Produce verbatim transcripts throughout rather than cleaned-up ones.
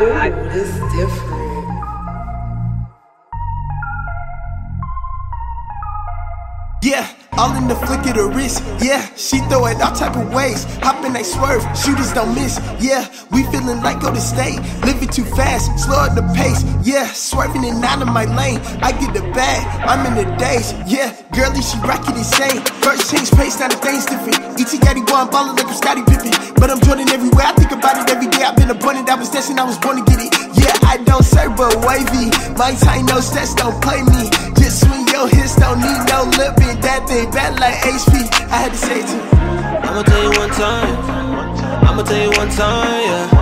Ooh, this is different. Yeah, all in the flick of the wrist. Yeah, she throw it all type of ways. Hop in, they swerve, shooters don't miss. Yeah, we feeling like go to state. Living too fast, slow at the pace. Yeah, swerving and out of my lane. I get the bag, I'm in the daze. Yeah, girlie, she rockin' insane. First change pace, now the thing's different. E T got it one, ballin' like I'm Scotty Pippin. But I'm Jordan everywhere, I think about it every day. I've been abundant, I was destined, I was born to get it. Yeah, I don't serve, but wavy. My time, no stats, don't play me. Just swing your hips, don't need no lippin'. That thing bad like H P, I had to say it to you. I'ma tell you one time, I'ma tell you one time, yeah.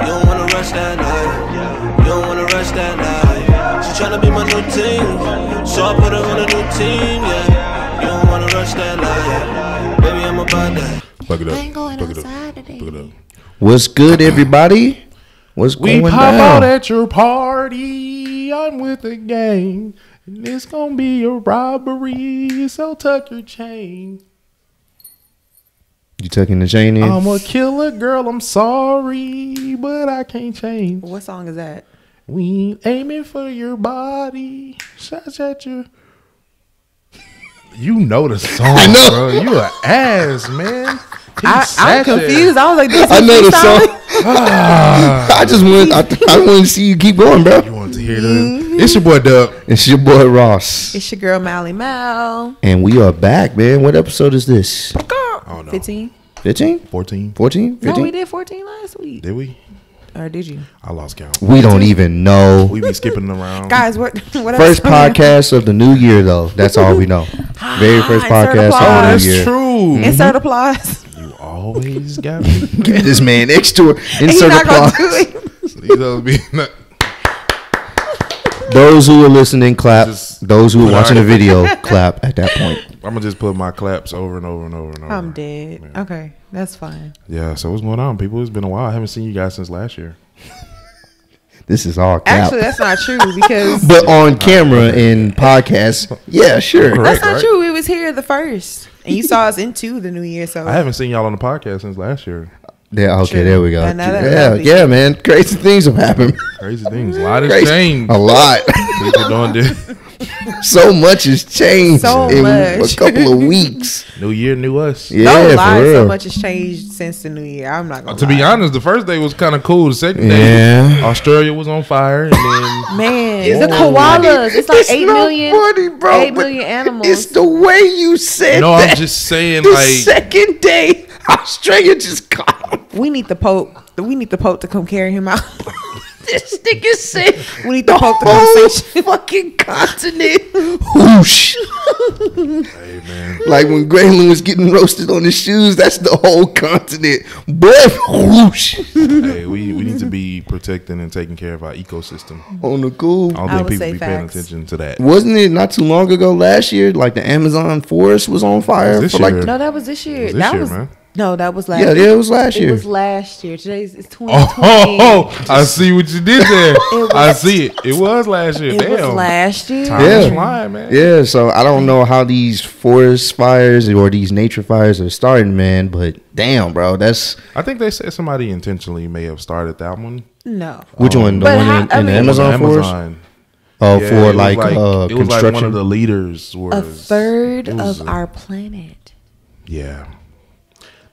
You don't wanna rush that night, you don't wanna rush that night. She tryna be my new team, so I put her on a new team, yeah. You don't wanna rush that night, baby, I'm about that. Fuck it up, fuck it up, fuck it up. What's good, everybody? What's we going pop down? Out at your party. I'm with the gang, and it's gonna be a robbery. So tuck your chain. You tucking the chain in? I'm a killer, girl. I'm sorry, but I can't change. What song is that? We aiming for your body. Shots at you. You know the song, I know. Bro. You an ass, man. I, I'm confused. There. I was like, this I know the song. I just want I, I want to see you keep going, bro. You want to hear that? Mm-hmm. It's your boy Dub. It's your boy Ross. It's your girl Mally Mal. And we are back, man. What episode is this? I don't know. fifteen. fifteen? fourteen. fourteen? fifteen? No, we did fourteen last week. Did we? Or did you? I lost count. We don't even know. We be skipping around. Guys, what, what first podcast of the new year, though. That's all we know. Very first podcast of the new year. That's true. Insert applause. You always got me. Give this man extra insert applause. Those who are listening, clap. Just those who are watching the video, clap at that point. I'm going to just put my claps over and over and over and over. I'm dead. Man. Okay. That's fine. Yeah. So what's going on, people? It's been a while. I haven't seen you guys since last year. This is all cap. Actually, that's not true because. But on camera and podcast. Yeah, sure. Correct, that's not right? True. We was here the first. And you saw us into the new year. So I haven't seen y'all on the podcast since last year. Yeah, okay, true. There we go. Yeah, yeah, yeah, man. Crazy things have happened. Crazy things. A lot has changed. A lot. People don't do. So much has changed so in much. A couple of weeks. New year, new us. Yeah, don't lie, for real. So much has changed since the new year. I'm not gonna uh, to lie. Be honest, the first day was kind of cool. The second yeah. day, Australia was on fire. And then, man, whoa. The koalas. It's like it's eight million. Funny, bro, eight million animals. It's the way you said. No, that. I'm just saying. The like second day, Australia just caught. We need the Pope. We need the Pope to come carry him out. This nigga said we need the Pope to come save fucking continent. Whoosh. Hey, man. Like when Grayling was getting roasted on his shoes, that's the whole continent. Boy, whoosh. Hey, we, we need to be protecting and taking care of our ecosystem. On the cool. I don't think people be facts. Paying attention to that. Wasn't it not too long ago last year? Like the Amazon forest was on fire. Was for like, no, that was this year. Was this that year, was man. No, that was last yeah, year. Yeah, it was last year. It was last year. Today's it's twenty twenty. Oh, oh, oh, I see what you did there. was, I see it. It was last year. It Damn. was last year. Time yeah. is flying, man. Yeah, so I don't know how these forest fires or these nature fires are starting, man, but damn, bro, that's... I think they said somebody intentionally may have started that one. No. Which um, one? The one how, in, in I mean, the Amazon forest? Amazon. Oh, yeah, for like, like uh, construction? It was like one of the leaders was... A third was of a, our planet. Yeah.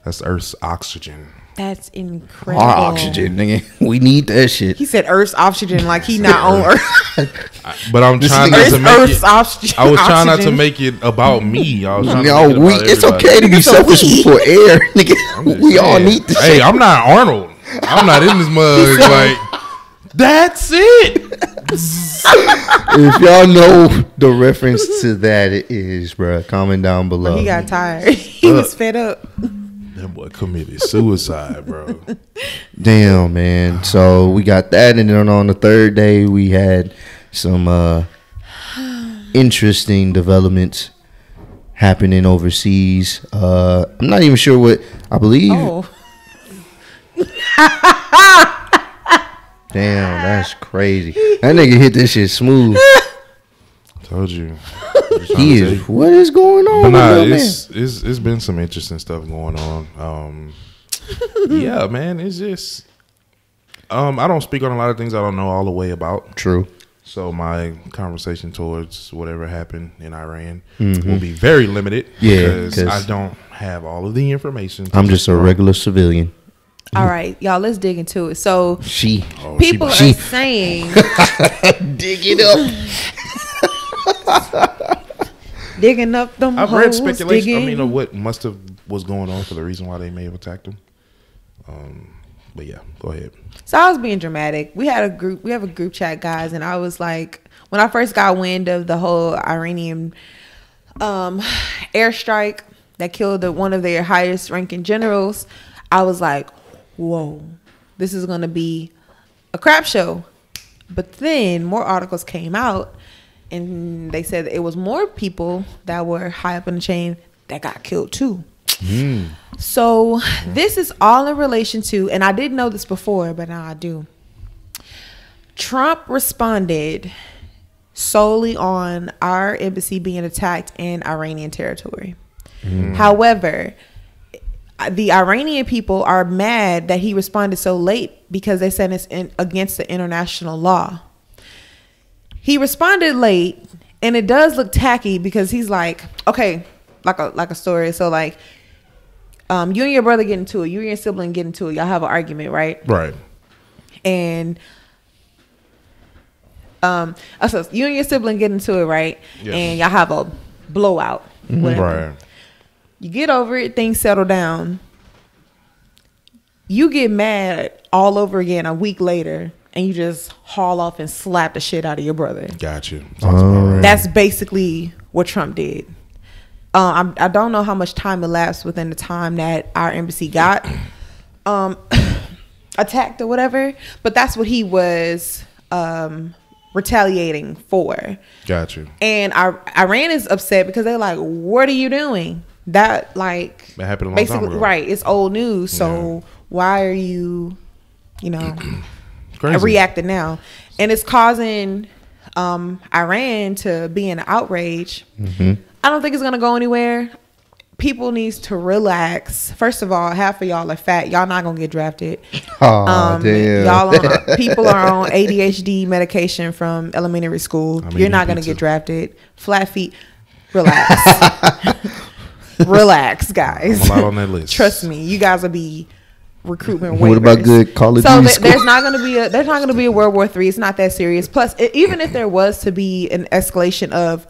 That's Earth's oxygen. That's incredible. Our oxygen, nigga. We need that shit. He said Earth's oxygen like he not on Earth. I, but I'm trying not to make Earth's it. Oxygen. I was trying not to make it about me. I was trying no, to make we, it about it's everybody. Okay to be selfish for air, nigga. We saying, all need this. Hey, shit. I'm not Arnold. I'm not in this mug. Like that's it. If y'all know the reference to that is, bruh, comment down below. When he got tired. He uh, was fed up. That boy committed suicide, bro. Damn, man. So we got that, and then on the third day we had some uh, interesting developments happening overseas. Uh, I'm not even sure what I believe. Oh. Damn, that's crazy. That nigga hit this shit smooth. Told you. He is. Take. What is going on? Nah, it's, it's it's been some interesting stuff going on. Um, yeah, man, it's just Um, I don't speak on a lot of things I don't know all the way about. True. So my conversation towards whatever happened in Iran mm-hmm. will be very limited. Yeah, because I don't have all of the information. I'm just a regular civilian. All right, y'all, let's dig into it. So she oh, people she, are she. saying dig it up. Digging up them I've holes, read speculation digging. I mean of what must have was going on for the reason why they may have attacked them. Um But yeah, go ahead. So I was being dramatic. We had a group. We have a group chat, guys, and I was like, when I first got wind of the whole Iranian um, airstrike that killed the, one of their highest-ranking generals, I was like, "Whoa, this is gonna be a crap show." But then more articles came out, and they said it was more people that were high up in the chain that got killed too. Mm. So this is all in relation to, and I didn't know this before, but now I do. Trump responded solely on our embassy being attacked in Iranian territory. Mm. However, the Iranian people are mad that he responded so late because they said it's in, against the international law. He responded late, and it does look tacky because he's like, okay, like a like a story. So like. Um, you and your brother get into it. You and your sibling get into it. Y'all have an argument, right? Right. And um, so you and your sibling get into it, right? Yes. And y'all have a blowout. Mm-hmm. Whatever. Right. You get over it. Things settle down. You get mad all over again a week later, and you just haul off and slap the shit out of your brother. Gotcha. Um, That's basically what Trump did. Um, I, I don't know how much time elapsed within the time that our embassy got um, attacked or whatever, but that's what he was um, retaliating for. Got you. And I, Iran is upset because they're like, "What are you doing? That like that happened a long basically, time ago. Right? It's old news. So yeah. why are you, you know, reacting now?" And it's causing um, Iran to be in outrage. Mm-hmm. I don't think it's going to go anywhere. People needs to relax. First of all, half of y'all are fat. Y'all not going to get drafted. Oh, um, damn. Y'all on, people are on A D H D medication from elementary school. I mean, You're not going to get drafted. Flat feet. Relax. Relax, guys. I'm a lot on that list. Trust me. You guys will be recruitment waivers. What about good college? So th there's not going to be a there's not going to be a World War Three. It's not that serious. Plus, it, even if there was to be an escalation of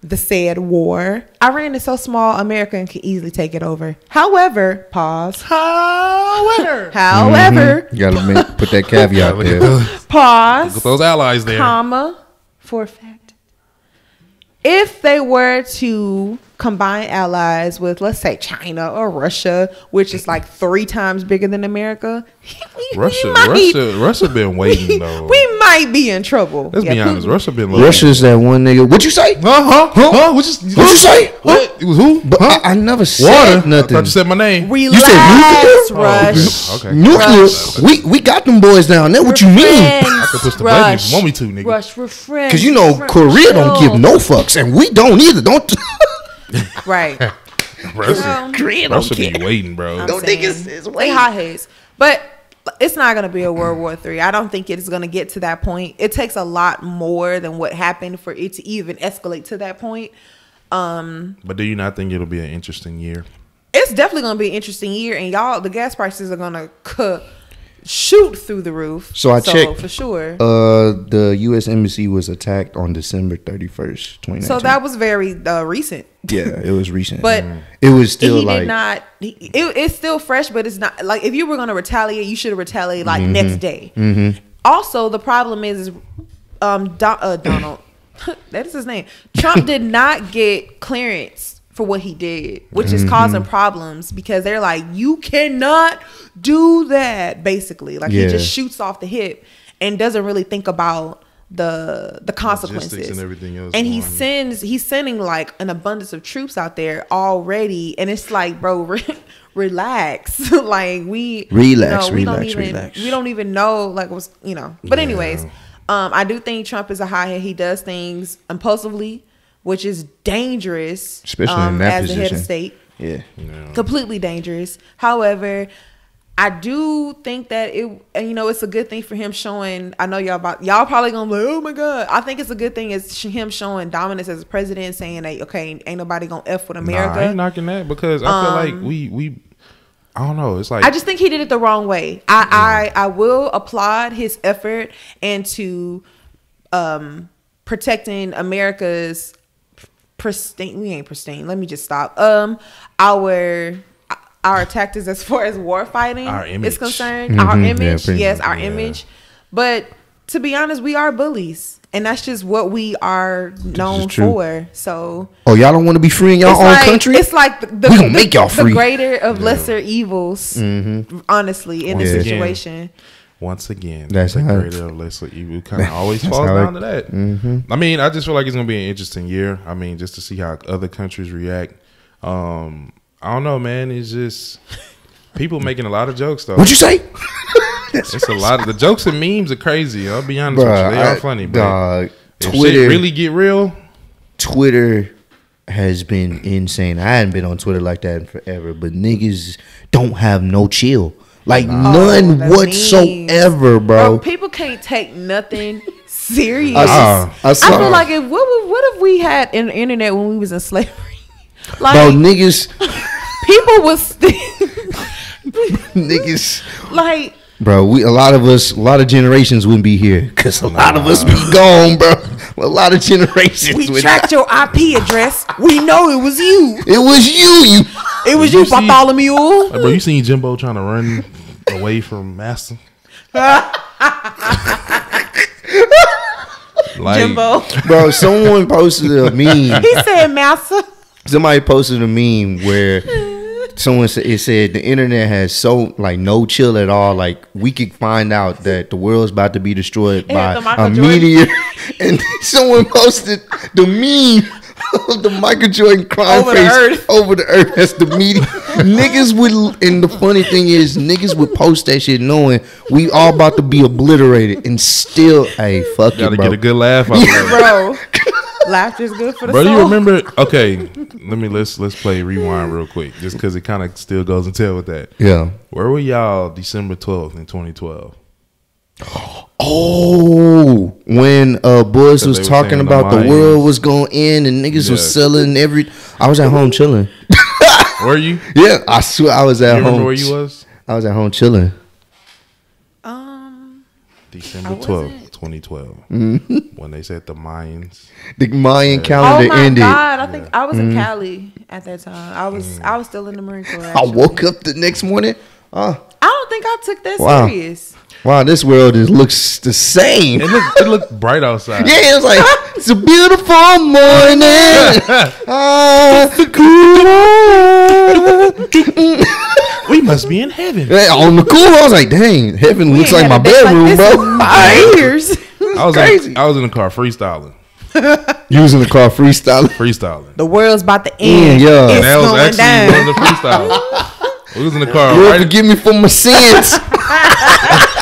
the said war, Iran is so small, America can easily take it over. However, pause. However, however, mm-hmm. you gotta make, put that caveat there. Pause. Look at those allies there. Comma for a fact. If they were to combine allies with, let's say, China or Russia, which is like three times bigger than America, we, Russia, we might, Russia, Russia been waiting we, though. We might be in trouble. Let's yeah, be honest. Putin. Russia been looking. Russia's that one nigga. What you say? Uh huh. Huh? huh? What you, you say? What? It was who? But huh? I, I never said Water. nothing. I thought you said my name. Relax, you said nuclear. Rush. Oh, okay. Nuclear. Rush. We we got them boys down there. What refresh, you mean? I could push the button if you want me to, nigga. Rush, refresh. Because you know refresh, Korea don't give no fucks, and we don't either. Don't. Right. Russia, Korea don't care. Be waiting, bro. I'm don't saying, think it's it's way hot haze, but. It's not going to be a World War Three. I don't think it's going to get to that point. It takes a lot more than what happened for it to even escalate to that point. Um, but do you not think it'll be an interesting year? It's definitely going to be an interesting year. And y'all, the gas prices are going to shoot through the roof. So I so checked. For sure. Uh, the U S embassy was attacked on December thirty-first, twenty nineteen. So that was very uh, recent. Yeah, it was recent. But it was still he like did not, he, it, it's still fresh, but it's not like if you were going to retaliate, you should have retaliated like mm-hmm. next day. Mm-hmm. Also, the problem is, is um, Don, uh, Donald, that is his name. Trump did not get clearance for what he did, which is mm-hmm. causing problems because they're like, you cannot do that. Basically, like yeah. he just shoots off the hip and doesn't really think about the the consequences and everything else, and he sends he's sending like an abundance of troops out there already, and it's like, bro, re relax, like we relax, you know, we relax, don't even, relax. We don't even know like what's you know. But yeah. anyways, um, I do think Trump is a hothead. He does things impulsively, which is dangerous, especially um, in that as position. the head of state. Yeah, yeah. Completely dangerous. However, I do think that it, you know, it's a good thing for him showing. I know y'all about y'all probably gonna be like, oh my god. I think it's a good thing is him showing dominance as a president, saying that okay, ain't nobody gonna f with America. Nah, I ain't knocking that because I um, feel like we we. I don't know. It's like I just think he did it the wrong way. I yeah. I, I will applaud his effort and to um, protecting America's pristine. We ain't pristine. Let me just stop. Um, our our tactics as far as war fighting our image. is concerned. Mm-hmm. Our image, yeah, yes, our yeah. image. But to be honest, we are bullies, and that's just what we are known for. So, oh, y'all don't want to be free in your own like, country. It's like the, the, the, make y'all free. The greater of yeah. lesser evils. Mm-hmm. Honestly, in once this again, situation, once again, that's the greater of lesser evil. Kind of always falls down it, to that. Mm-hmm. I mean, I just feel like it's gonna be an interesting year. I mean, just to see how other countries react. Um, I don't know, man. It's just people making a lot of jokes though. What'd you say? That's it's crazy. A lot of the jokes and memes are crazy. I'll be honest Bruh, with you. They I, are funny, but if shit really get real. Twitter has been insane. I hadn't been on Twitter like that in forever, but niggas don't have no chill. Like nah. none oh, whatsoever, bro. bro. People can't take nothing serious. Uh, I, I feel like if, what what if we had an internet when we was in slavery? Like bro, niggas people was still niggas like Bro, we a lot of us, a lot of generations wouldn't be here because a lot of us be gone, bro. A lot of generations. We tracked your I P address. We know it was you. It was you. You. It was you, you Bartholomew. Like, bro, you seen Jimbo trying to run away from Master? Like, Jimbo, bro. Someone posted a meme. He said, "Master." Somebody posted a meme where. Someone said, it said the internet has so like no chill at all. Like we could find out that the world's about to be destroyed it by a Jordan. meteor, and someone posted the meme of the Michael Jordan crying over face the earth. over the earth. That's the meteor. Niggas would, and the funny thing is, niggas would post that shit knowing we all about to be obliterated, and still, hey, fuck you, gotta bro. get a good laugh, out yeah, bro. Laughter is good for the bro, soul. Bro, you remember? Okay, let me let's let's play rewind real quick, just because it kind of still goes in tail with that. Yeah, where were y'all December twelfth in twenty twelve? Oh, when uh boys was talking about the, the world was going to end and niggas yeah. was selling every. I was at home chilling. Were you? Yeah, I swear I was at you home. Remember where you was? I was at home chilling. Um, December twelfth. twenty twelve mm-hmm. when they said the Mayans the Mayan yeah. calendar oh my ended God, I think yeah. I was mm-hmm. in Cali at that time. I was mm-hmm. I was still in the Marine Corps actually. I woke up the next morning uh, I don't think I took that wow. serious. Wow, this world is, looks the same. It looked, it looked bright outside. Yeah, it was like it's a beautiful morning. Ah, the cool. We must be in heaven. Yeah, on the cool, I was like, dang, heaven we looks like my bedroom, like bro. My ears. I was crazy. In, I was in the car freestyling. You was in the car freestyling. Freestyling. The world's about to end. Mm, yeah, it's and that was actually down. one of the freestyling. We was in the car. Lord, right? Forgive me for my sins.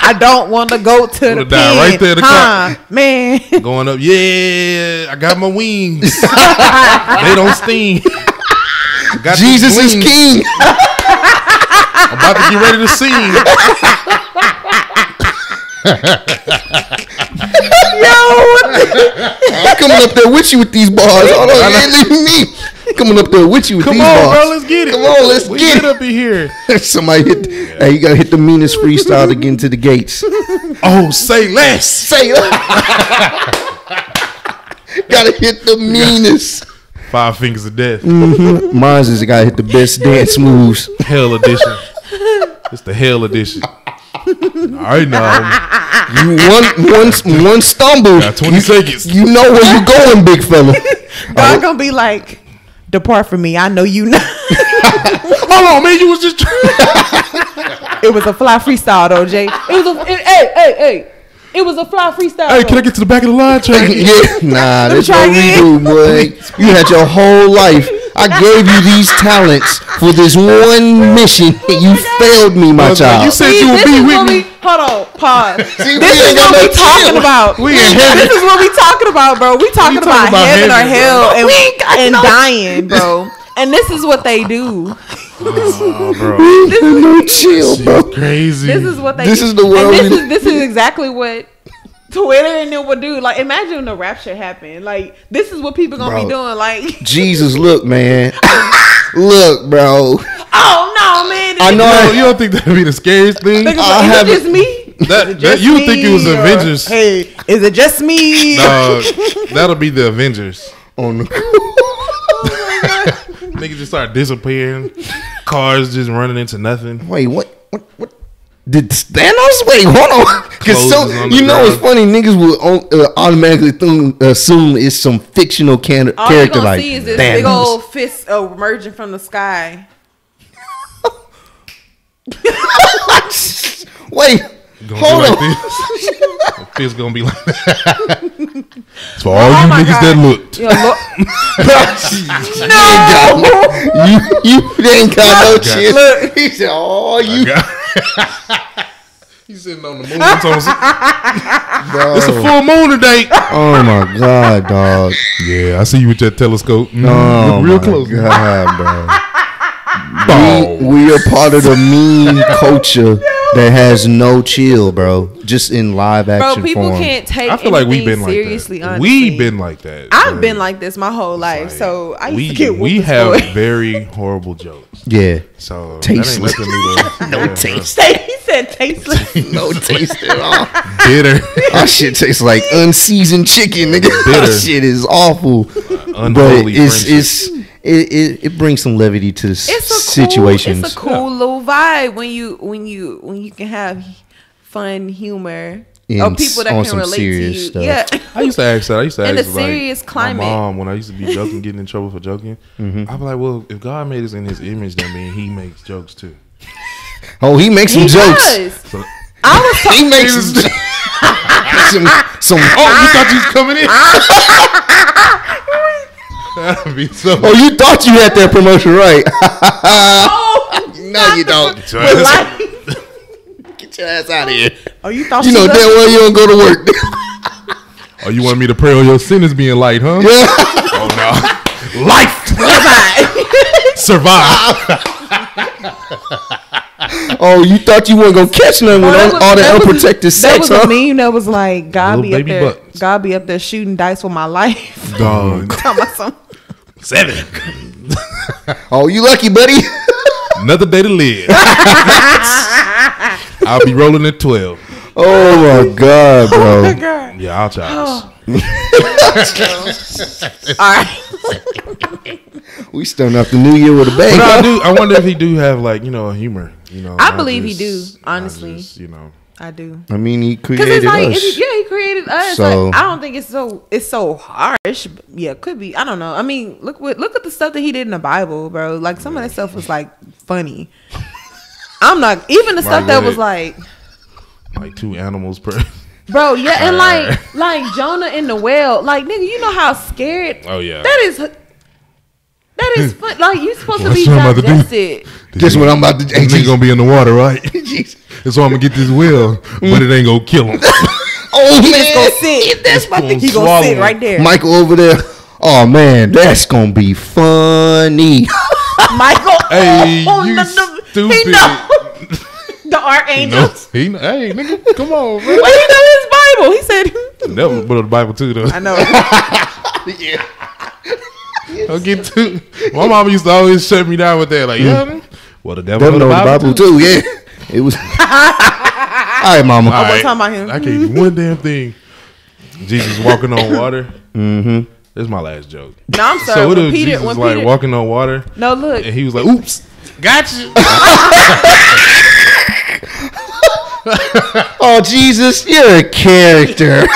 I don't want to go to the die right there. The huh, car. Man, going up. Yeah, I got my wings. They don't sting. Got Jesus is king. I'm about to get ready to sing. Yo, what the? I'm coming up there with you with these bars. Hold on, ain't leaving me. Coming up there with you with Come these on, bars. Come on, bro, let's get it. Come on, let's we get, get it up in here. Somebody hit. Yeah. Hey, you gotta hit the meanest freestyle to get into the gates. Oh, say less. Say less. Gotta hit the meanest. Five Fingers of Death. Mm-hmm. Mine's is gotta hit the best dance moves. Hell edition. It's the hell edition. I know. You one one one stumble. Got twenty you, seconds. You know where you going, big fella. God uh, gonna be like, depart from me. I know you not. Hold on, man. You was just. It was a fly freestyle, though, Jay. It was a it, hey hey hey. It was a fly freestyle. Hey, though. Can I get to the back of the line? Try yeah, nah, that's what we do, boy. You had your whole life. I gave you these talents for this one mission, and you oh failed me, my well, child. You said See, you would be with me. We, hold on, pause. See, this is what we talking chill. about. We in heaven. This is what we talking about, bro. We talking, we talking about, about heaven, heaven or hell, bro. and, and dying, bro. And this is what they do. Oh, bro. This is no chill, bro. Crazy. This is what they. This do. Is the world. This is, this is exactly what Twitter and them would do. Like, imagine when the rapture happened. Like, this is what people gonna bro. be doing. Like, Jesus, look, man. Look, bro. Oh no, man. I know. I, you don't think that'd be the scariest thing? I is have it just me. That, that just you would think it was or, Avengers. Hey, is it just me? No, that'll be the Avengers. On the oh my god. Niggas just start disappearing. Cars just running into nothing. Wait, what? What? What? Did Thanos? Wait, hold on. Because so you know ground. It's funny. Niggas will uh, automatically th- assume it's some fictional can- All character like All you gonna see is this Thanos. Big old fist uh, emerging from the sky. Wait. Gonna Hold on. Like this. It's gonna be like that. It's for all oh you niggas God. That looked. Yeah, look. No, you, got, you, you ain't got look, no shit. Look, he said, "Oh, you." He's sitting on the moon. It's a full moon today. Oh my god, dog. Yeah, I see you with that telescope. No, mm, oh real close. God, dog. We, we are part of the meme culture. That has no chill, bro. Just in live action, bro. People form. Can't take. I feel like we've been seriously, like that. We've been like that. I've bro. been like this my whole life. Like, so I used we, to get. We have boy. very horrible jokes. Yeah. So tasteless. That ain't no yeah, taste. He said tasteless. No taste at all. Bitter. Our shit tastes like unseasoned chicken, nigga. Bitter. Our shit is awful. Uh, unholy but it's friendship. it's. It, it it brings some levity to the situations. Cool, it's a cool yeah. little vibe when you when you when you can have fun humor in, or people that can relate to you. Stuff. Yeah, I used to ask that. I used to in ask a serious like, climate. My mom, when I used to be joking, getting in trouble for joking, mm-hmm. I'd be like, "Well, if God made us in His image, that means He makes jokes too." Oh, He makes some he jokes. So, I was talking. He makes some. some, some oh, you thought you was coming in. That'd be so oh, you thought you had that promotion right? Oh, no, you don't. Get your, like, get your ass out of here. Oh, you thought you know damn well you don't go to work. Oh, you want me to pray on your sentence being light, huh? Yeah. Oh no, life. Survive. Oh, you thought you weren't gonna catch nothing oh, with all, was, all that, that unprotected was, sex? That was huh? a meme that was like, God be up there. Butt. God be up there shooting dice with my life. Dog. Seven. Oh, you lucky, buddy. Another day to live. I'll be rolling at twelve. Oh my god, bro. Oh my god. Yeah, I'll try oh. this. All right. We starting off the new year with a bang. But I do. I wonder if he do have like you know a humor. You know, I believe just, he do. Honestly, just, you know. I do. I mean, he created it's like, us. It's, yeah, he created us. So, like, I don't think it's so it's so harsh. Yeah, it could be. I don't know. I mean, look what look at the stuff that he did in the Bible, bro. Like some yeah. of that stuff was like funny. I'm not even the stuff right, that was like like two animals per. Bro, yeah, and like like Jonah in the well, like nigga, you know how scared. Oh yeah, that is. That is fun. Like you're supposed well, to be digested. Just what I'm about to do. Ain't gonna be in the water, right? That's why I'm gonna get this wheel, but it ain't gonna kill him. Oh man, he's gonna sit. That's my thing. He's gonna sit right there. Michael over there. Oh man, that's gonna be funny. Michael, hey, oh, you the, stupid. He know. The archangel. He, know, he know, hey, nigga, come on, man. Well, he know his Bible. He said. Never put on the Bible too, though. I know. Yeah. I'll get two. My mama used to always shut me down with that. Like, yeah, mm. Well, the devil knows the Bible too. Yeah, it was. All right, mama. All right. Time about him. I can't do one damn thing. Jesus walking on water. Mm-hmm. That's my last joke. No, I'm sorry. So it was Peter, Jesus when like Peter... walking on water. No, look. And he was like, "Oops, gotcha." Oh Jesus, you're a character.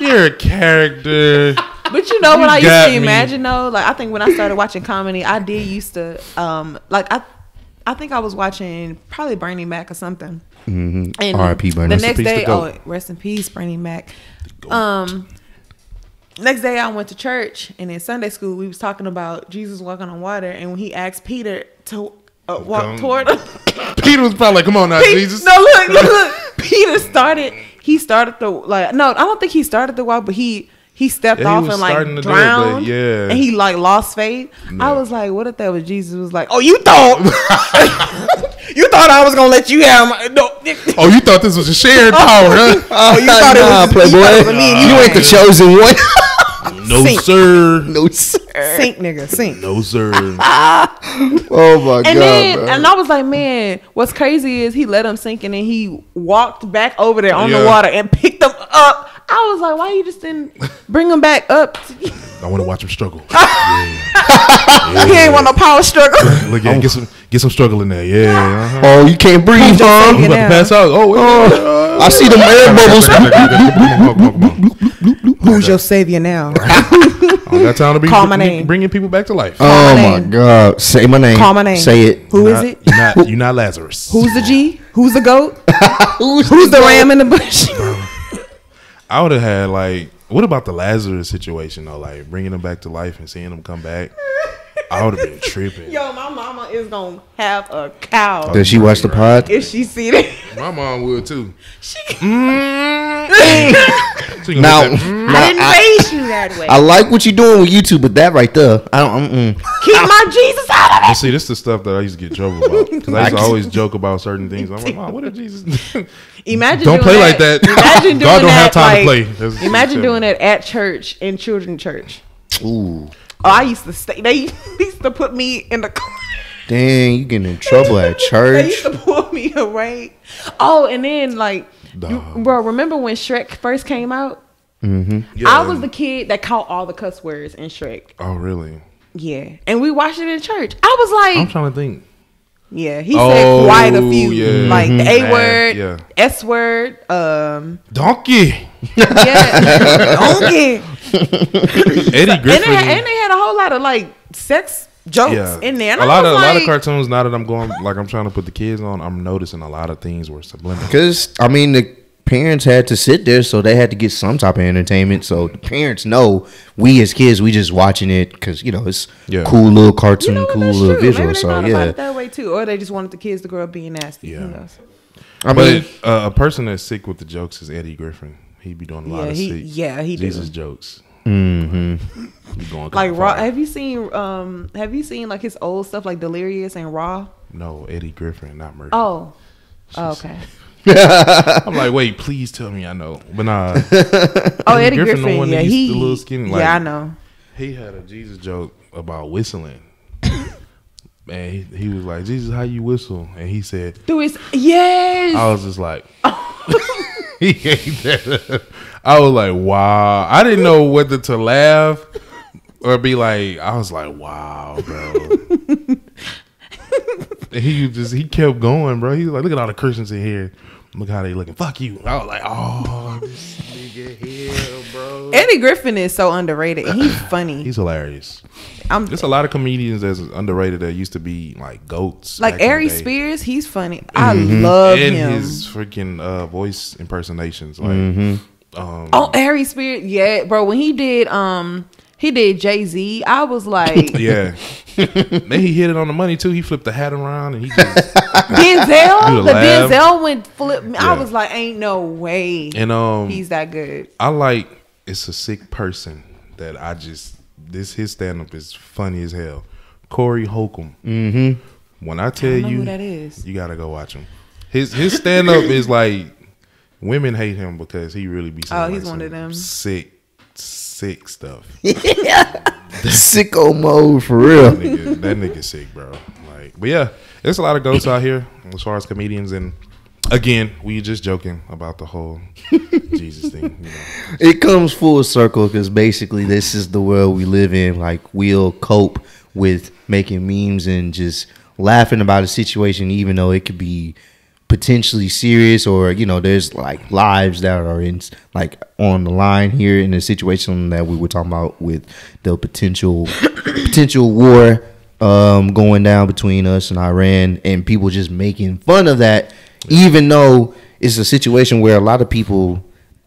You're a character. But you know you what I used to me. imagine though? Like I think when I started watching comedy, I did used to um like I I think I was watching probably Bernie Mac or something. Mm-hmm. And R I P Bernie. The next day, oh rest in peace, Bernie Mac. Um next day I went to church and in Sunday school we was talking about Jesus walking on water and when he asked Peter to uh, walk Come. toward him. Peter was probably like, "Come on now, Pete, Jesus." No, look, look, look. Peter started he started the like no, I don't think he started the walk, but he he stepped yeah, off he and like drowned. It, yeah. And he like lost faith. No. I was like, what if that was Jesus? Was like, oh, you thought you thought I was gonna let you have my no. Oh, you thought this was a shared power, huh? Oh, you thought nah, it was playboy. You, nah, you ain't the chosen one. No sink. sir. No sir. Sink, nigga. Sink. No sir. Oh my and god. Then, bro. And I was like, man, what's crazy is he let him sink and then he walked back over there on yeah. the water and picked him up. I was like, why you just didn't bring him back up? I want to watch him struggle. yeah. Yeah. He ain't want no power struggle. Look, yeah, get some, get some struggle in there. Yeah. Uh-huh. Oh, you can't breathe, huh? You about to pass out? Oh, wait. oh. I see the air bubbles. Who's your savior now? I don't got time to be Call my name. bringing people back to life. Oh my, my god! Say my name. Call my name. Say it. Who you're is not, it? You're not, you're not Lazarus. Who's the G? Who's the goat? Who's, Who's the, the ram in the bush? I would have had like. What about the Lazarus situation though? Like bringing him back to life and seeing him come back, I would have been tripping. Yo, my mama is gonna have a cow. Does she watch the pod? If she see it, my mom would too. She. Mm. she now, that, mm. now, I didn't I, raise you that way. I like what you're doing with YouTube, but that right there, I don't. Mm-mm. Keep my Jesus out of it. You see, this is the stuff that I used to get trouble about because I used to always joke about certain things. I'm like, Mom, what did Jesus do? Imagine don't play that. like that. Imagine doing God don't that, have time like, to play. That's imagine doing it at church in children's church. Ooh. Oh, I used to stay. They used to put me in the car. Dang, you getting in trouble at church. They used to pull me away. Oh, and then like, you, bro, remember when Shrek first came out? Mm-hmm. Yeah. I was the kid that caught all the cuss words in Shrek. Oh, really? Yeah, and we watched it in church. I was like, I'm trying to think. Yeah, he oh, said quite a few, yeah. like the A word, yeah. S word, um, donkey. Yeah, donkey. Eddie Griffin, and they, had, and they had a whole lot of like sex jokes yeah. in there. And a I lot of like, a lot of cartoons. Now that I'm going, like I'm trying to put the kids on, I'm noticing a lot of things were subliminal. Because I mean, the parents had to sit there, so they had to get some type of entertainment. So the parents know we as kids, we just watching it because you know it's yeah. cool little cartoon, you know, cool little true. visual. Maybe they so thought yeah, about it that way too, or they just wanted the kids to grow up being nasty. Yeah, you know, so. I mean, but, uh, a person that's sick with the jokes is Eddie Griffin. He be doing a lot yeah, of he, sick, yeah, he Jesus do. jokes. Mm-hmm. Going like Raw. Have you seen? Um, have you seen like his old stuff like Delirious and Raw? No, Eddie Griffin, not Murphy. Oh, oh okay. I'm like, wait, please tell me I know, but nah. Oh, Eddie Griffin, Griffin the one yeah, that he, the little skinny, like, yeah, I know. He had a Jesus joke about whistling, and he, he was like, "Jesus, how you whistle?" And he said, "Do his yes." I was just like, he ate that. I was like, "Wow!" I didn't know whether to laugh or be like, I was like, "Wow, bro." He just he kept going, bro. He was like, look at all the Christians in here. Look how they looking. Fuck you. I was like, oh, this nigga here, bro. Eddie Griffin is so underrated. He's funny. He's hilarious. I'm, There's a lot of comedians that's underrated that used to be like goats. Like Ari Spears, he's funny. I mm-hmm. love and him. And his freaking uh, voice impersonations. Like, mm-hmm. um, oh, Ari Spears. Yeah, bro. When he did... um. He did Jay-Z. I was like, yeah. Then he hit it on the money too. He flipped the hat around and he just Denzel. The laugh. Denzel went flip. Yeah. I was like, ain't no way. And um, he's that good. I like. It's a sick person that I just. This his stand up is funny as hell. Corey Holcomb. Mm-hmm. When I tell I know you who that is, you gotta go watch him. His his stand up is like women hate him because he really be. Oh, he's like one of them sick. Sick stuff. Yeah. Sicko mode for real. That nigga, that nigga sick, bro. Like, but yeah, there's a lot of goats out here as far as comedians, and again, we just joking about the whole Jesus thing. You know. It comes full circle because basically this is the world we live in. Like, we'll cope with making memes and just laughing about a situation, even though it could be potentially serious, or you know, there's like lives that are in like on the line here in the situation that we were talking about with the potential potential war um going down between us and Iran, and people just making fun of that, even though it's a situation where a lot of people,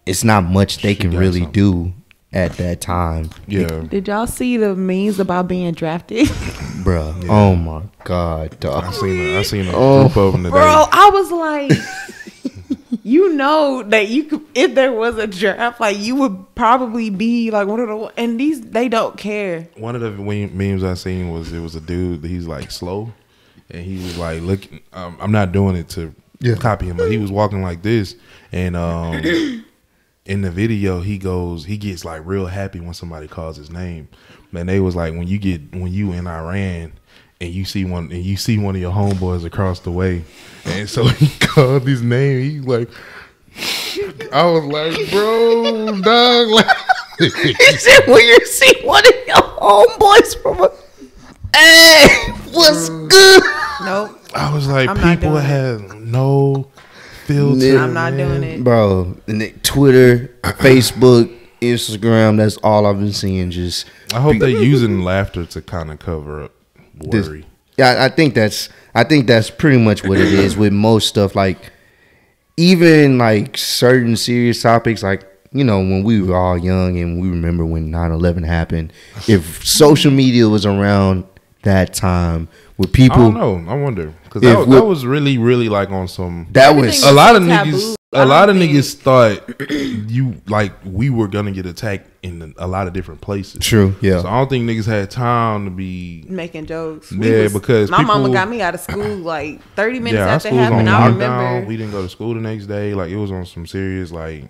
it's not much they can really do at that time. Yeah. Did, did y'all see the memes about being drafted? Bruh. Yeah. Oh my god, dog. I seen it. I seen a oh, group of them today. Bro, I was like, you know that you could, if there was a draft, like you would probably be like one of the, and these, they don't care. One of the memes I seen was, it was a dude, he's like slow, and he was like, look, um, I'm not doing it to yeah. copy him, but he was walking like this, and um, in the video, he goes, he gets like real happy when somebody calls his name, and they was like, when you get, when you in Iran, and you see one, and you see one of your homeboys across the way, and so he called his name. He like, I was like, bro, dog. Like, he said, when you see one of your homeboys from, a, hey, what's uh, good? Nope. I was like, I'm people have no filter. I'm not man. doing it, bro. And Twitter, Facebook, Instagram. That's all I've been seeing. Just I hope they're using laughter to kind of cover up. Worry. Yeah, I think that's I think that's pretty much what it is with most stuff. Like even like certain serious topics, like you know when we were all young and we remember when nine eleven happened. If social media was around that time, with people, I don't know. I wonder because that, that was really, really like on some. That was a lot of niggas. A lot of niggas thought you like we were gonna get attacked in a lot of different places. True, yeah. So I don't think niggas had time to be making jokes. Yeah, was, because my people, mama got me out of school like thirty minutes yeah, after happened. I remember we didn't go to school the next day. Like it was on some serious like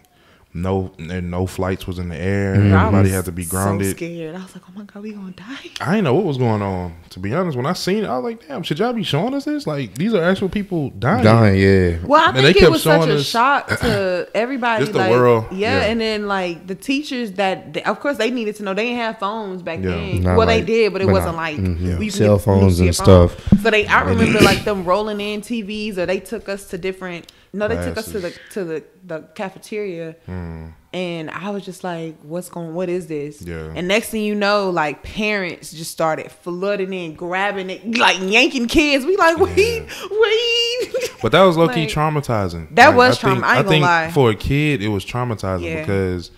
no no flights was in the air. Mm-hmm. Everybody had to be grounded. So scared. I was like, oh my god, we gonna die. I didn't know what was going on. To be honest, when I seen it, I was like, damn, should y'all be showing us this? Like these are actual people dying. Dying, yeah. Well, I and think it was such us. a shock to everybody. Just the like, world. Yeah, yeah, and then like the teachers that, they, of course, they needed to know. They didn't have phones back yeah. then. Not well, like, they did, but it but wasn't not, like mm-hmm. we cell get, phones and phone. stuff. So they, I remember like them rolling in T Vs, or they took us to different. No, they Classes. took us to the to the, the cafeteria, mm. and I was just like, "What's going? What is this?" Yeah. And next thing you know, like parents just started flooding in, grabbing it, like yanking kids. We like, wait, yeah. wait. But that was low key like, traumatizing. That like, was trauma. I, I ain't gonna lie. For a kid, it was traumatizing yeah. because,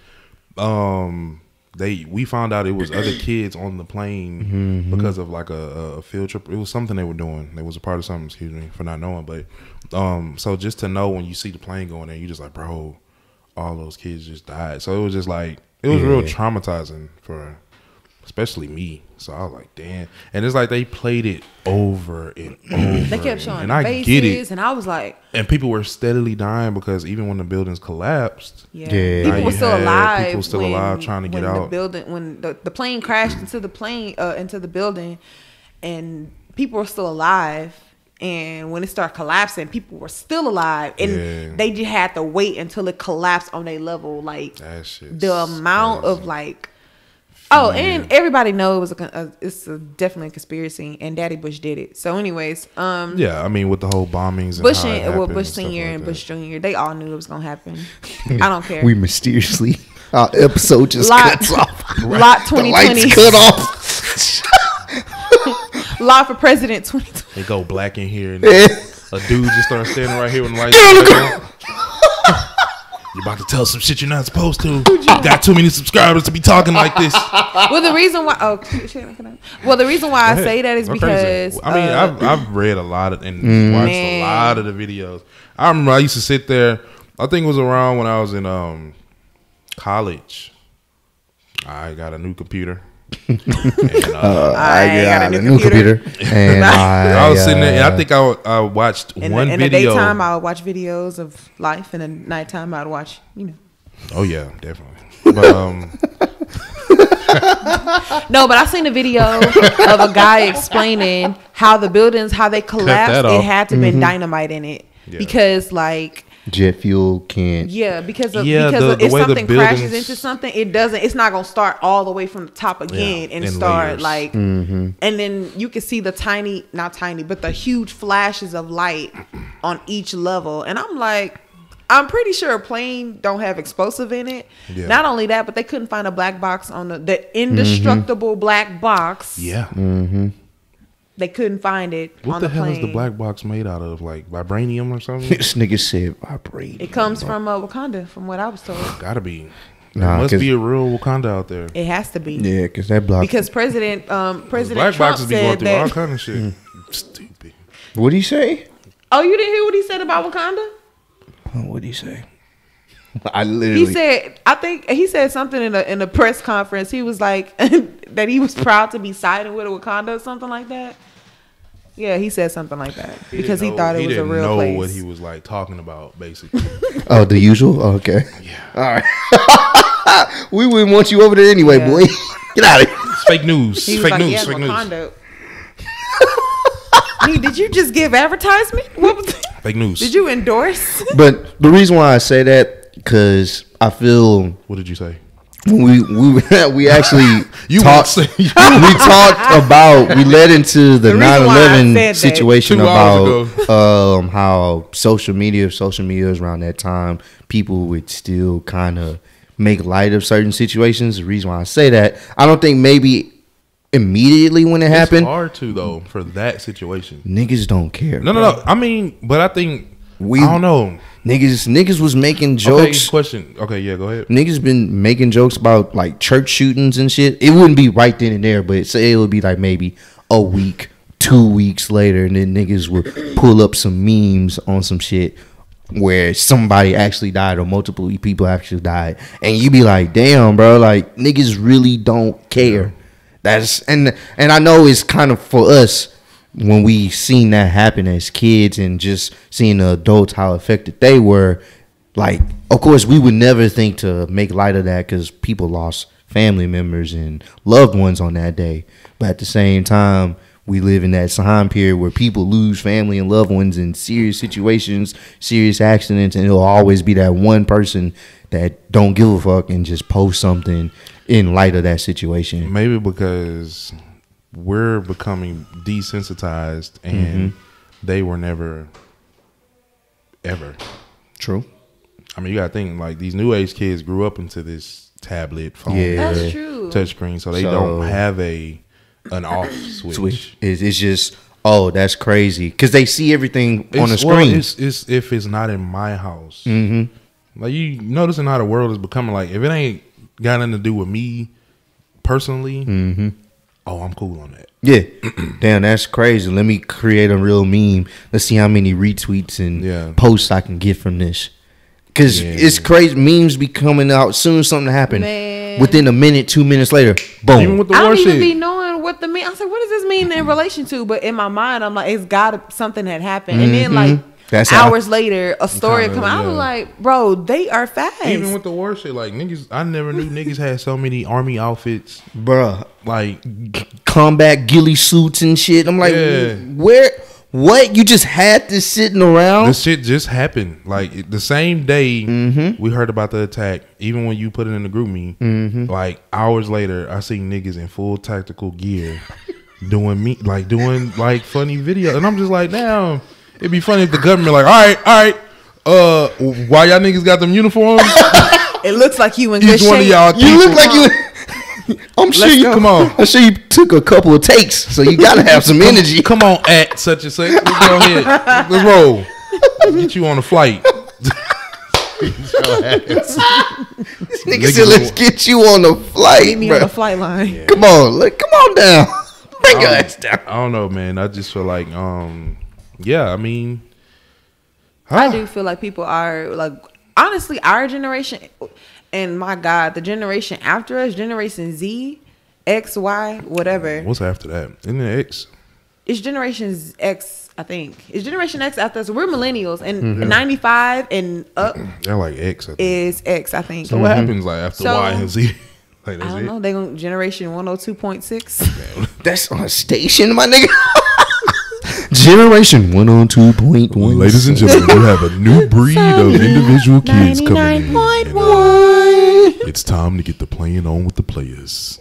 um. They we found out it was other kids on the plane mm-hmm. because of like a, a field trip. It was something they were doing. It was a part of something. Excuse me for not knowing, but um, so just to know when you see the plane going there, you just like, bro, all those kids just died. So it was just like it was yeah. real traumatizing for, especially me. So I was like, damn. And it's like they played it over and over. They kept showing and, and I get it. And I was like, and people were steadily dying because even when the buildings collapsed, yeah, yeah. people were still alive. People still when, alive trying to get out. The building when the, the plane crashed into the plane uh, into the building, and people were still alive. And when it started collapsing, people were still alive, and yeah. they just had to wait until it collapsed on their level. Like the amount crazy. of like. Oh, man. And everybody knows it was a, a it's a, definitely a conspiracy, and Daddy Bush did it. So, anyways, um, yeah, I mean with the whole bombings, and Bush and well, Bush Senior and, and Bush Junior, they all knew it was gonna happen. I don't care. We mysteriously our episode just lot, cuts off. Right? Lot twenty twenty cut off. Lot for president twenty twenty. They go black in here, and yeah. a dude just starts standing right here with the lights. You're about to tell some shit you're not supposed to. Got too many subscribers to be talking like this. Well, the reason why, oh, well, the reason why I say that is We're because crazy. I mean, uh, I've, I've read a lot of and mm, watched man. a lot of the videos. I remember I used to sit there. I think it was around when I was in um college. I got a new computer. and, uh, uh, I, I got, got a new, new computer, computer. and I, I was sitting there. And I think I, I watched in one the, in video. In the daytime, I would watch videos of life, and in the nighttime, I'd watch, you know. Oh yeah, definitely. But, um, no, but I seen a video of a guy explaining how the buildings, how they collapsed. It had to mm-hmm. been dynamite in it yeah. because, like. Jet fuel can't. Yeah, because of, yeah, because the, of, if the something crashes into something, it doesn't. It's not gonna start all the way from the top again yeah, and, and start layers. like. Mm-hmm. And then you can see the tiny, not tiny, but the huge flashes of light on each level. And I'm like, I'm pretty sure a plane don't have explosive in it. Yeah. Not only that, but they couldn't find a black box on the the indestructible mm-hmm. black box. Yeah. Mm-hmm. They couldn't find it. What on the, the hell plane. is the black box made out of? Like vibranium or something? This nigga said vibranium. It comes from uh, Wakanda, from what I was told. Gotta be. There nah, must be a real Wakanda out there. It has to be. Yeah, because that black because President um President black Trump boxes be going through that, all kind of shit. Stupid. What did he say? Oh, you didn't hear what he said about Wakanda? What'd he say? I literally. He said, I think he said something in a in a press conference. He was like that he was proud to be siding with Wakanda or something like that. Yeah, he said something like that he because he know, thought it he was a real know place. Know what he was like talking about, basically. Oh, the usual. Oh, okay. Yeah. All right. We wouldn't want you over there anyway, yeah. boy. Get out of here. It's fake news. Fake like, news. Yeah, fake Wakanda. News. Hey, did you just give advertisement? What was fake news? Did you endorse? But the reason why I say that because I feel. What did you say? We we we actually you talked. We talked about we led into the nine eleven situation about um, how social media, social media is around that time. People would still kind of make light of certain situations. The reason why I say that, I don't think maybe immediately when it it's happened, hard to though for that situation. Niggas don't care. No, bro. no, no. I mean, but I think. We, I don't know. Niggas niggas was making jokes. Okay, question. Okay, yeah, go ahead. Niggas been making jokes about like church shootings and shit. It wouldn't be right then and there, but say it would be like maybe a week, two weeks later, and then niggas would pull up some memes on some shit where somebody actually died or multiple people actually died. And you be like, damn, bro, like niggas really don't care. That's and and I know it's kind of for us. When we seen that happen as kids and just seeing the adults how affected they were, like, of course, we would never think to make light of that because people lost family members and loved ones on that day. But at the same time, we live in that time period where people lose family and loved ones in serious situations, serious accidents, and it'll always be that one person that don't give a fuck and just post something in light of that situation. Maybe because... we're becoming desensitized and mm-hmm. they were never ever true. I mean, you gotta think like these new age kids grew up into this tablet phone, yeah. That's true. Touchscreen, so they so, don't have a an off switch. switch. It's, it's just oh, that's crazy because they see everything it's, on the well, screen. It's, it's if it's not in my house, mm-hmm. like you noticing how the world is becoming like if it ain't got nothing to do with me personally. Mm-hmm. Oh, I'm cool on that. Yeah. Damn, that's crazy. Let me create a real meme. Let's see how many retweets and yeah. posts I can get from this. Because yeah. it's crazy. Memes be coming out soon. Something happened. Man. Within a minute, two minutes later, boom. Even with the I don't even shit. be knowing what the meme. I said, like, what does this mean in relation to? But in my mind, I'm like, it's got something that happened. Mm-hmm. And then like that's hours I, later, a story kinda, come out. Yeah. I'm like, bro, they are fast. Even with the war shit, like niggas, I never knew niggas had so many army outfits, bruh. Like combat ghillie suits and shit. I'm like, yeah. where? What? You just had this sitting around? This shit just happened. Like the same day mm-hmm. we heard about the attack. Even when you put it in the group me, mm-hmm. like hours later, I see niggas in full tactical gear doing me, like doing like funny videos, and I'm just like, damn. It'd be funny if the government like, all right, all right, uh, why y'all niggas got them uniforms? It looks like you in good shape. You look like you. I'm sure you come on. I'm sure you took a couple of takes, so you gotta have some energy. Come on, at such and such. Let's go ahead. Let's roll. Get you on a flight. This nigga said, "Let's get you on a flight." Get me on the flight line. Come on, look, come on down. Bring your ass down. I don't know, man. I just feel like, um. Yeah, I mean, huh. I do feel like people are like, honestly, our generation, and my God, the generation after us, Generation Z, X, Y, whatever. What's after that? Isn't it X? It's Generation X, I think. It's Generation X after us. We're millennials, and mm-hmm. ninety-five and up. They're like X. I think. Is X, I think. So mm-hmm. what happens like after so, Y and Z? Like, that's I don't it? know. They gonna Generation one hundred two point six. That's on a station, my nigga. Generation one oh two point one. Well, ladies and gentlemen, we have a new breed of individual kids coming in. Uh, it's time to get the playing on with the players.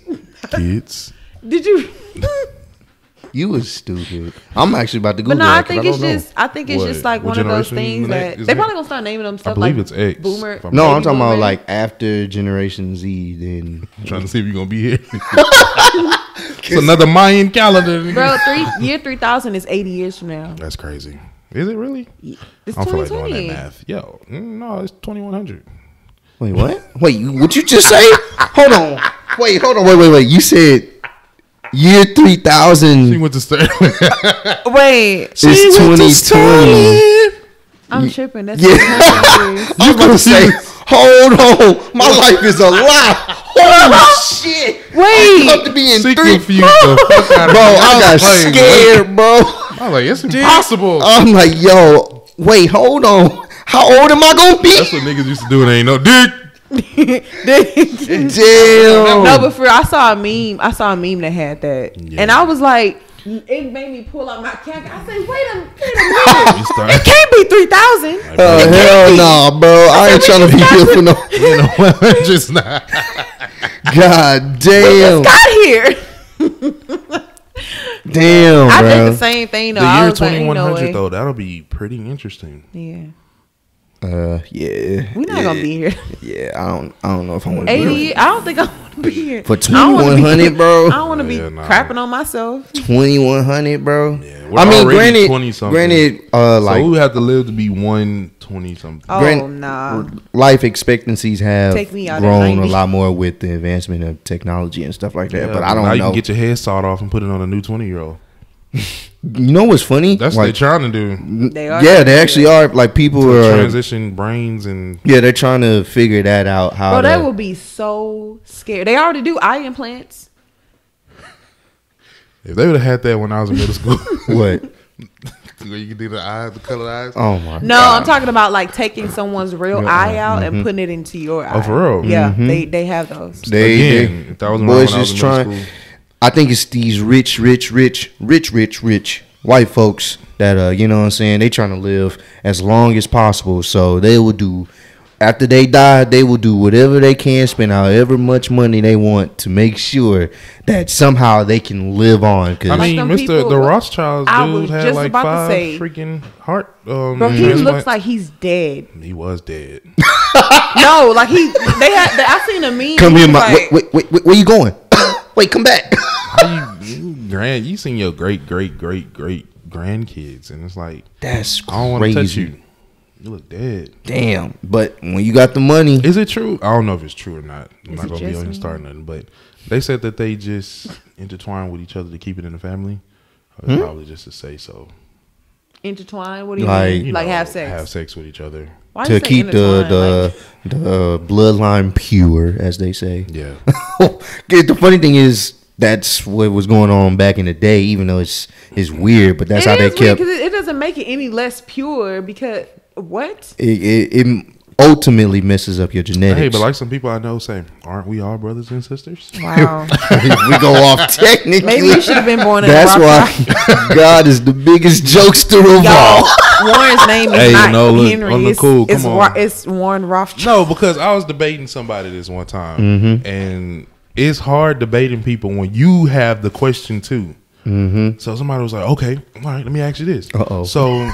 Kids. Did you? You was stupid. I'm actually about to Google. But no, I think it's just. I think it's just like one of those things that they probably gonna start naming them stuff like Boomer. No, I'm talking about like after Generation Z. Then I'm trying to see if you're gonna be here. It's another Mayan calendar, bro. Three year three thousand is eighty years from now. That's crazy. Is it really? It's I don't feel like doing that math. Yo, no, it's twenty one hundred. Wait, what? Wait, what you just say? Hold on. Wait, hold on. Wait, wait, wait. You said. Year three thousand. She went to Sterling. Wait, she it's twenty twenty. I'm you, tripping. That's yeah. what I'm gonna say. Hold on, my life is a lie. Holy shit! Wait, I come to be in three. Confused, bro, I got playing, scared, bro. I'm like, it's impossible. I'm like, yo, wait, hold on. How old am I gonna be? That's what niggas used to do. It ain't no dick. Damn. No, but for real, I saw a meme. I saw a meme that had that, yeah. and I was like. It made me pull out my calculator. I said, "Wait a, wait a minute! It can't be three thousand. Oh uh, hell no, nah, bro! I, I ain't trying to be here for no. You know, just not. God damn! Got here. Damn, I bro. Did the same thing. Though. The year twenty one hundred though, that'll be pretty interesting. Yeah. Uh, yeah. We're not yeah. gonna be here. Yeah, I don't. I don't know if I want to be here. I don't think I want to be here for twenty-one hundred, bro. I don't want to be yeah, nah. crapping on myself. twenty-one hundred, bro. Yeah, I mean, granted, twenty something. Granted, uh, like so we have to live to be one twenty something. Oh granted, nah. Life expectancies have Take me out grown a lot more with the advancement of technology and stuff like that. Yeah, but I don't now know. You can get your head sawed off and put it on a new twenty year old. You know what's funny? That's like, what they're trying to do. They are. Yeah, they actually are. Like people are transition brains and yeah, they're trying to figure that out. How? Bro, that would be so scary. They already do eye implants. If they would have had that when I was in middle school, what? You could do the eyes, the colored eyes. Oh my! No, God. I'm talking about like taking someone's real yeah. eye out mm-hmm. and putting it into your eye. Oh, for real? Yeah, mm-hmm. they they have those. They, Again, they was boys just trying. School. I think it's these rich, rich, rich, rich, rich, rich white folks that, uh, you know what I'm saying, they trying to live as long as possible. So they will do, after they die, they will do whatever they can, spend however much money they want to make sure that somehow they can live on. Cause I mean, Mister People, the Rothschilds dude had like five say, freaking heart. Um, bro, he looks like he's dead. He was dead. No, like he, they had, they, I seen a meme. Come here, my, like, wait, wait, wait, where you going? Wait, come back. How you, you grand? You seen your great, great, great, great grandkids, and it's like that's crazy. I don't want to touch you. You look dead. Damn. But when you got the money, is it true? I don't know if it's true or not. I'm is not gonna be on here starting nothing, but they said that they just intertwine with each other to keep it in the family. Or hmm? Probably just to say so. Intertwine? What do you like, mean? You like know, have sex? Have sex with each other. Why to keep the the, like? the bloodline pure, as they say. Yeah. The funny thing is, that's what was going on back in the day. Even though it's it's weird, but that's it how they kept. Weird, it doesn't make it any less pure because what? It, it, it ultimately messes up your genetics. Hey, but like some people I know say, aren't we all brothers and sisters? Wow. We go off technically. Maybe you should have been born in that's a why God is the biggest jokester of all. Warren's name is hey, not no, look, Henry. On the cool, it's, come it's, on. It's Warren Rothschild. No, because I was debating somebody this one time, mm-hmm. and it's hard debating people when you have the question too. Mm-hmm. So somebody was like, "Okay, all right, let me ask you this." Uh oh. So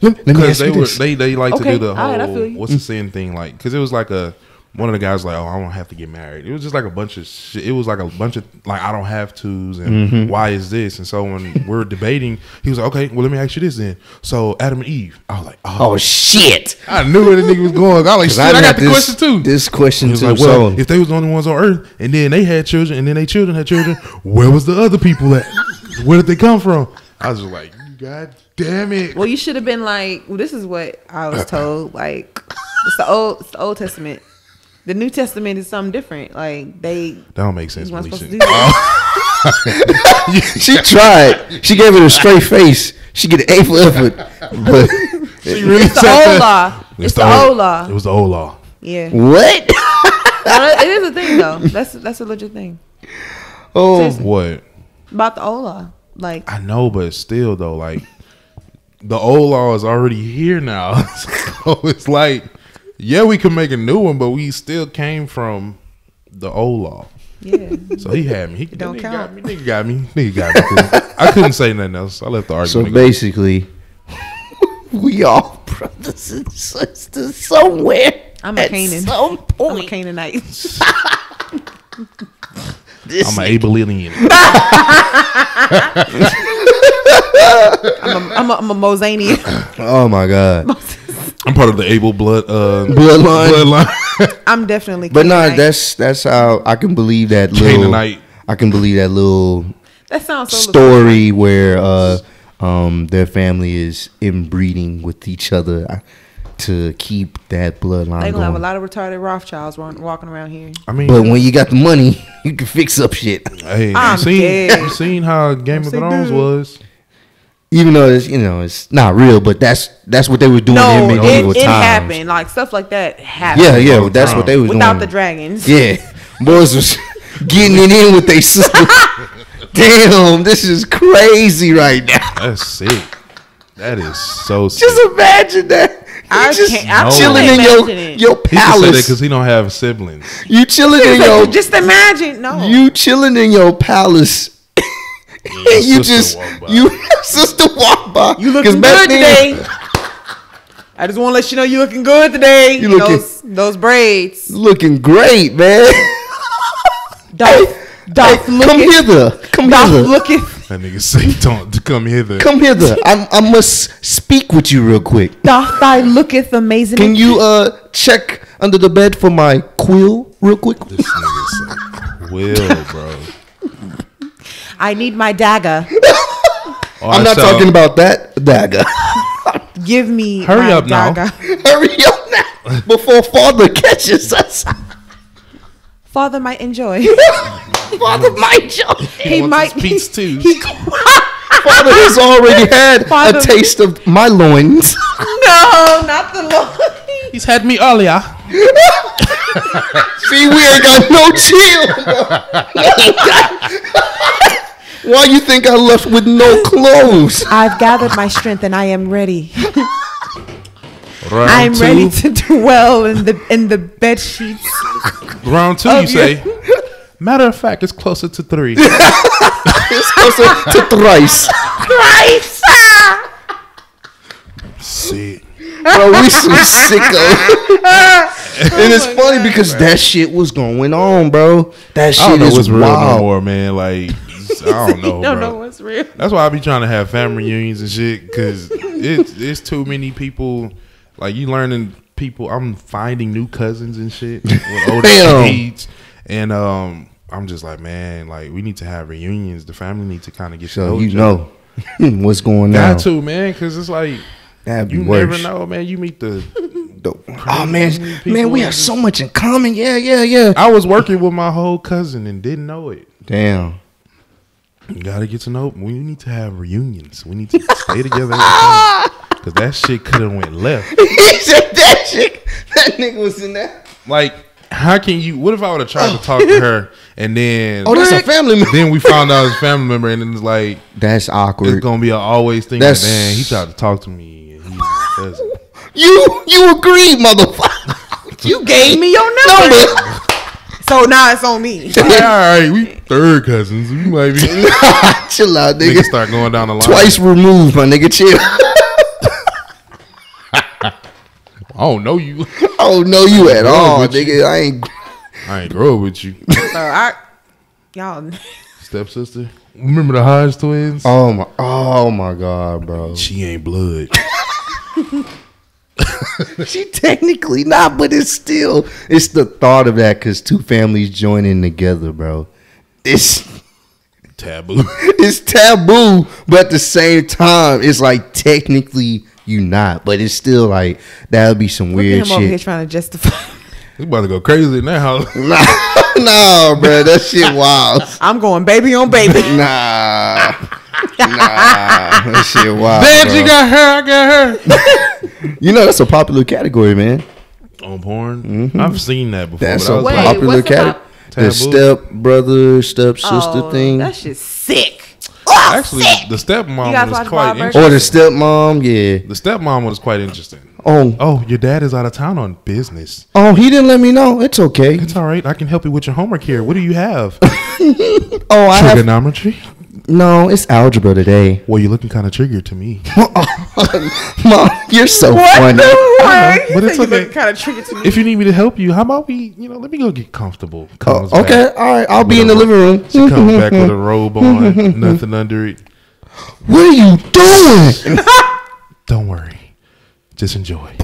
because they were this. they they like okay. to do the whole right, what's the sin thing like? Because it was like a one of the guys was like, "Oh, I don't have to get married." It was just like a bunch of shit. It was like a bunch of like I don't have tos and mm-hmm. why is this? And so when we're debating, he was like, "Okay, well let me ask you this then." So Adam and Eve, I was like, "Oh, oh shit!" I knew where the nigga was going. I was like, shit, I got the this, question too. This question was too. Like, well, so if they was the only ones on Earth and then they had children and then their children had children, where was the other people at? Where did they come from? I was just like, God damn it! Well, you should have been like, well, this is what I was told. Like, it's the old, it's the Old Testament. The New Testament is something different. Like they that don't make sense. Do she tried. She gave it a straight face. She get an A for effort. But she really it's the old law. It's the old law. It was the old law. Yeah. What? It is a thing though. That's that's a legit thing. Oh, seriously. What? About the old law. Like I know, but still though, like the old law is already here now. So it's like. Yeah, we could make a new one, but we still came from the old law. Yeah. So he had me. He it don't nigga count. Got me. Nigga got me. Nigga got me. Cool. I couldn't say nothing else. I left the argument. So basically, we all brothers and sisters somewhere. I'm a Canaan. Some I'm a Canaanite. I'm an Abilene. I'm a, I'm a, I'm a Mosanian. Oh my God. I'm part of the Able blood uh, bloodline. bloodline. I'm definitely, but Canaanite. Nah, that's that's how I can believe that little. Canaanite. I can believe that little. That sounds so story legit. Where uh, Um, their family is inbreeding with each other to keep that bloodline. They're gonna have a lot of retarded Rothschilds walking around here. I mean, but when you got the money, you can fix up shit. Hey, I'm seen, dead. You seen how Game I'm of Thrones good. was. Even though it's, you know, it's not real, but that's that's what they were doing no, in medieval it, it times. It happened, like stuff like that happened. Yeah, yeah, well, that's what they were doing without the dragons. Yeah, boys was getting it in with their sisters. Damn, this is crazy right now. That's sick. That is so sick. Just imagine that. You I just can't, I'm chilling in your it. your palace because he, he don't have siblings. You chilling in your just imagine. No, you chilling in your palace. And you just you sister walk by. You looking good today. I just want to let you know you looking good today. You looking those, those braids looking great, man. Dolph, hey, Dolph, hey, come hither, come Dolph hither. Looking. That nigga say, "Don't come hither, come hither." I I must speak with you real quick. Dolph, thy looketh amazing. Can you uh check under the bed for my quill real quick? This nigga say quill, bro. I need my dagger. Oh, I'm not so, talking about that dagger. Give me Hurry my up dagger. Now. Hurry up now before Father catches us. Father might enjoy. Father might enjoy. He, he might piece too. He, Father has already had Father, a taste of my loins. No, not the loins. He's had me earlier. See, we ain't got no chill. Why you think I left with no clothes? I've gathered my strength and I am ready. Round I'm two. ready to dwell in the in the bed sheets. Round two, you your... say. Matter of fact, it's closer to three. It's closer to thrice. Thrice. See, bro, we some sicko. And oh it's funny God, because bro. that shit was going on, bro. That shit I don't know is what's wild, real no more, man. Like. I don't know, don't bro. know what's real. That's why I be trying to have family reunions and shit, because it's, it's too many people. Like, you learning people. I'm finding new cousins and shit with older age, and um, I'm just like, man, like, we need to have reunions. The family need to kind of get so to know you each know other. What's going on. Got to, man, because it's like That'd be you worse. never know, man. You meet the oh man, man, we have just, so much in common. Yeah, yeah, yeah. I was working with my whole cousin and didn't know it. Damn. You gotta get to know. We need to have reunions. We need to stay together because that shit could have went left. He said that shit. That nigga was in there. Like, how can you? What if I would have tried oh. to talk to her and then? Oh, that's Rick. a family member. Then we found out it's a family member, and it's like that's awkward. It's gonna be an always thing. That's, man, he tried to talk to me. And he doesn't. You you agreed, motherfucker. You gave me your number. number. So now it's on me. All right, all right, we third cousins. We might be. Chill out, nigga. Niggas start going down the line. Twice removed, my nigga. Chill. I don't know you. I don't know you at all, nigga. You. I ain't. I ain't grow up with you. So I, y'all. Stepsister. Remember the Hodge twins? Oh my! Oh my God, bro. She ain't blood. She technically not, but it's still it's the thought of that because two families joining together, bro. It's taboo. It's taboo, but at the same time, it's like technically you not, but it's still like that would be some Look weird at him shit. Over here trying to justify. You about to go crazy in that house? Nah, nah, bro, that shit wild. I'm going baby on baby. Nah. Nah, that shit wild. Damn, you got her, I got her. You know that's a popular category, man. On porn, mm-hmm. I've seen that before. That's but a wait, popular category. The, the step brother, step sister oh, thing. That shit's sick. Oh, actually, sick. the stepmom was quite interesting. Or the stepmom, yeah. The stepmom was quite interesting. Oh, oh, your dad is out of town on business. Oh, he didn't let me know. It's okay. It's all right. I can help you with your homework here. What do you have? oh, I trigonometry. Have- No, it's algebra today. Well, you're looking kind of triggered to me. Mom, you're so what funny. What But it's okay. Kind of triggered to me. If you need me to help you, how about we, you know, let me go get comfortable. Comes oh, okay, all right, I'll be in the living room. She comes back with a robe on, nothing under it. What are you doing? Don't worry, just enjoy.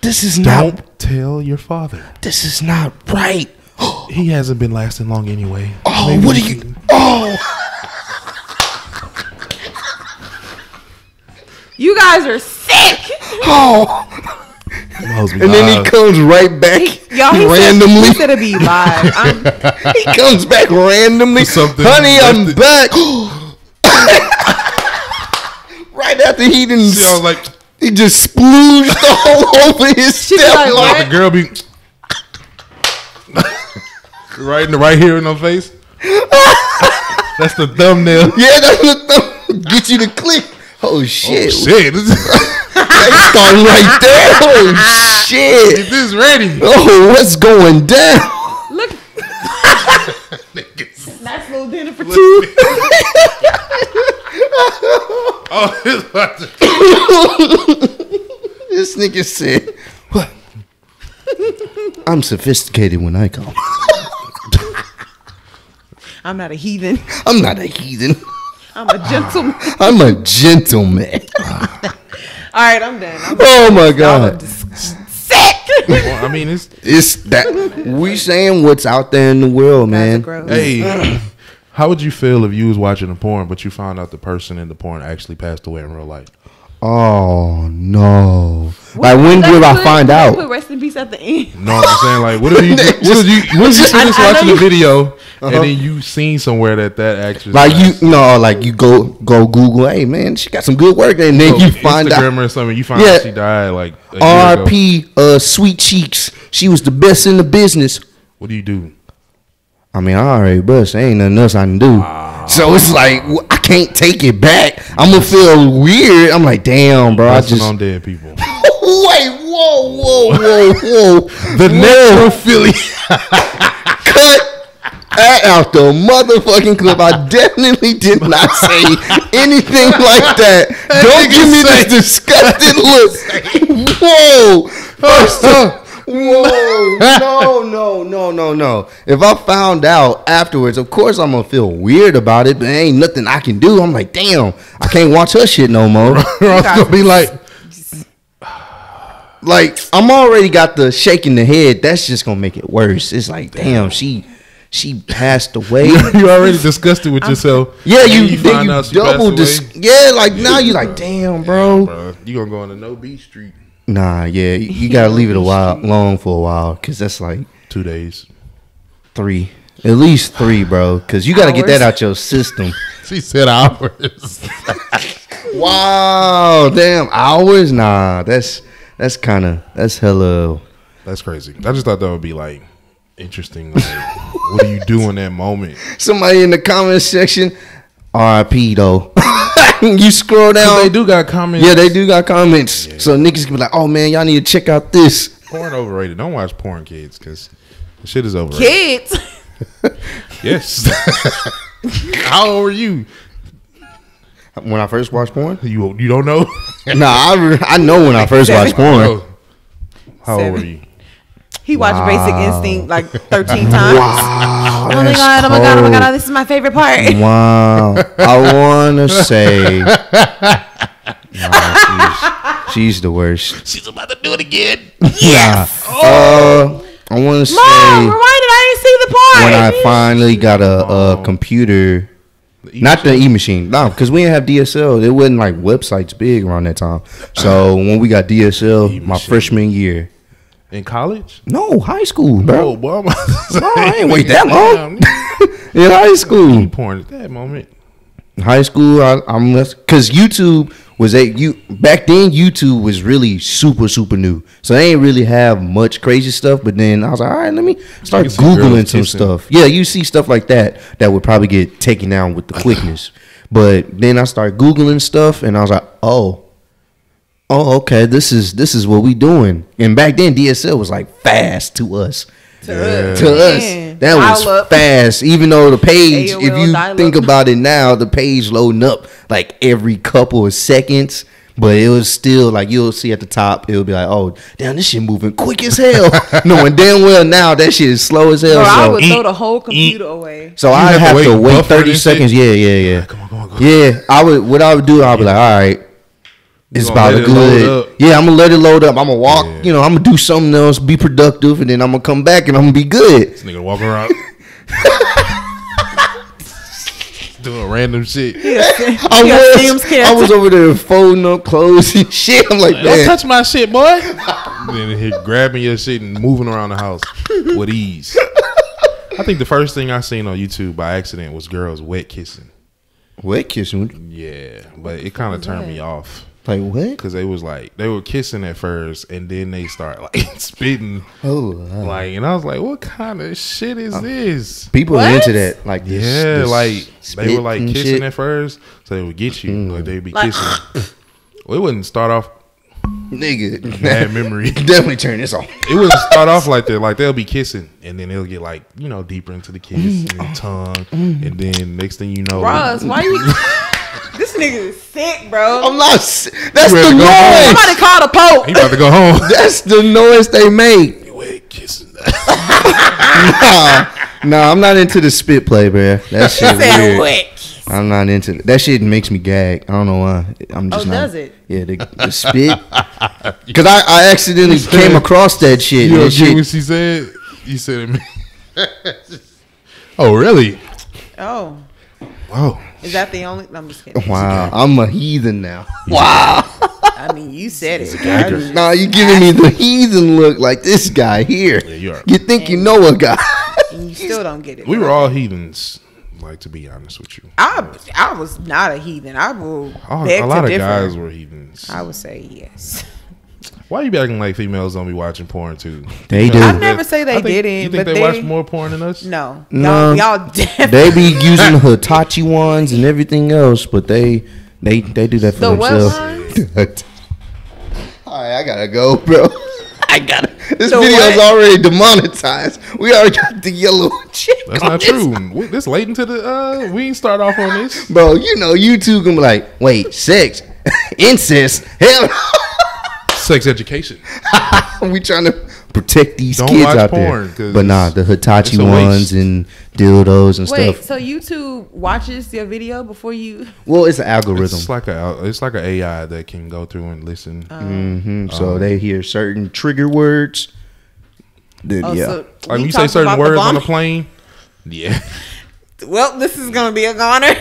This is Don't not. Don't tell your father. This is not right. He hasn't been lasting long anyway. Oh, Maybe what are you? Can, oh. You guys are sick. Oh. And live. Then he comes right back he, y'all, he randomly. Said, he said it'd be live. I'm, he comes back randomly. Something Honey, I'm the... back. Right after he didn't. She all like he just splooged all over his step. Like, like the girl be right in the right here in her face. That's the thumbnail. Yeah, that's the thumbnail. Get you to click. Oh shit! Oh shit! That started right there. Oh shit! Get this ready. Oh, what's going down? Look, nice little dinner for two. Oh, it's about to. This nigga said, "What? I'm sophisticated when I come. I'm not a heathen. I'm not a heathen." I'm a gentleman. I'm a gentleman. All right, I'm done. I'm oh, done. My God. Sick. Well, I mean, it's... it's that... We saying what's out there in the world, man. Hey, how would you feel if you was watching a porn, but you found out the person in the porn actually passed away in real life? Oh, no. What, like, when will I find out? Put rest in peace at the end. No, I'm saying, like, what if you... What if you... What if you see this watching a video... Uh-huh. And then you seen somewhere that that actually like passed. You no like you go go Google, hey man, she got some good work, and then so you find Instagram out or something, you find yeah. out she died like R P uh Sweet Cheeks. She was the best in the business. What do you do? I mean, I already bust. There ain't nothing else I can do. Ah. So it's like I can't take it back. I'm gonna feel weird. I'm like, damn, bro. Busting I just on dead people. Wait, whoa, whoa, whoa, whoa. The necrophilia. Cut. Out the motherfucking clip. I definitely did not say anything like that. Don't give me this disgusting look. Whoa. First up. Whoa. No, no, no, no, no. If I found out afterwards, of course I'm going to feel weird about it, but there ain't nothing I can do. I'm like, damn, I can't watch her shit no more. I'm going to be like, like, I'm already got the shaking the head. That's just going to make it worse. It's like, damn, she... She passed away. You already disgusted with I'm, yourself. Yeah, you, you, then you double dis. Yeah, like now you like, damn, bro. Damn, bro. You gonna go on to No Beach Street? Nah, yeah, you, you gotta leave it a while, long for a while, cause that's like two days, three, at least three, bro. Cause you gotta hours. Get that out your system. She said hours. Wow, damn hours. Nah, that's that's kind of that's hella. That's crazy. I just thought that would be like. Interesting. Like, what do you do in that moment? Somebody in the comment section, R I P though. You scroll down. They do got comments. Yeah, they do got comments. Yeah. So niggas can be like, oh man, y'all need to check out this. Porn overrated. Don't watch porn, kids, because the shit is overrated. Kids? Yes. How old were you? When I first watched porn? You you don't know? Nah, I, I know when I first watched porn. How old were you? He watched wow. Basic Instinct like thirteen times. Wow, oh my God, oh my God, oh my God, this is my favorite part. Wow. I want to say, wow, she's, she's the worst. She's about to do it again. Yes. Yeah. Oh. Uh, I want to say. Mom, rewind it. I didn't see the part. When I finally got a, a computer. The Not machine. The e-machine. No, because we didn't have D S L. It wasn't like websites big around that time. So when we got D S L, my freshman year. In college? No, high school, bro. No, bro, no, I ain't wait that long. In high school, you porn at that moment. In high school, I, I'm because YouTube was a you back then. YouTube was really super, super new, so they ain't really have much crazy stuff. But then I was like, all right, let me start googling some stuff. Yeah, you see stuff like that that would probably get taken down with the quickness. But then I started googling stuff, and I was like, oh. Oh, okay. This is this is what we doing. And back then, D S L was like fast to us. To yeah. us, to us, that dial was up. Fast. Even though the page, A O L, if you think up. About it now, the page loading up like every couple of seconds. But it was still like you'll see at the top, it'll be like, oh, damn, this shit moving quick as hell. Knowing damn well now that shit is slow as hell. Bro, so I would eat, throw the whole computer eat. Away. So I have, have to wait, wait thirty seconds. Shit? Yeah, yeah, yeah. Come on, come on, come on. Yeah, I would. What I would do, I'd be like, all right. It's about a good. Yeah, I'm gonna let it load up. I'm gonna walk. Yeah. You know, I'm gonna do something else, be productive, and then I'm gonna come back and I'm gonna be good. This nigga walking around. doing random shit. Yeah. I, was, I was over there folding up clothes and shit. I'm like, man, don't touch my shit, boy. Then he grabbing your shit and moving around the house with ease. I think the first thing I seen on YouTube by accident was girls wet kissing. Wet kissing? Yeah, but it kind of turned that? me off. Like what? Because they was like they were kissing at first, and then they start like spitting. Oh, wow. Like, and I was like, what kind of shit is uh, this? People what? are into that. Like this, yeah, this like they were like kissing shit. at first, so they would get you. Mm. Like they'd be like, kissing. Well, it wouldn't start off. Nigga, bad memory. Definitely turn this on. It wouldn't start off like that. Like they'll be kissing, and then they'll get like you know deeper into the kiss mm. and the tongue, mm. and then next thing you know, Ross, why you? This nigga is sick, bro. I'm not sick. That's the noise. Somebody call the Pope. He about to go home. That's the noise they make. You ain't kissing that. nah, nah, I'm not into the spit play, bro. That shit weird. Wet. I'm not into it. That shit makes me gag. I don't know why. I'm just oh, not, does it? Yeah, the, the spit. Because I, I accidentally came across that shit. You know what she said? You said it. Oh, really? Oh. Wow. Is that the only? I'm just kidding. Wow, I'm a heathen now. Wow. I mean, you said it. No, nah, you giving me the heathen look like this guy here. Yeah, you, are. you think and you know a guy. And you still don't get it. We right. were all heathens, like to be honest with you. I I was not a heathen. I will. Oh, a lot of different. guys were heathens. I would say yes. Why are you acting like females don't be watching porn too? They you do. I never say they think, didn't. You think but they, they watch more porn than us? No, no, y'all definitely. They be using Hitachi wands and everything else, but they they they do that for the themselves. All right, I gotta go, bro. I gotta. This the video's what? already demonetized. We already got the yellow chick. That's not this true. We, this late into the. Uh, we ain't start off on this, bro. You know, you two gonna be like, wait, sex, incest, hell. Sex education. We trying to protect these Don't kids out porn, there. But nah, the Hitachi ones and dildos and Wait, stuff. Wait, so YouTube watches your video before you? Well, it's an algorithm. It's like a it's like an A I that can go through and listen. Um, mm-hmm. um, so they hear certain trigger words. Then, oh, yeah, so like you, you say certain words the on the plane. Yeah. Well, this is gonna be a goner.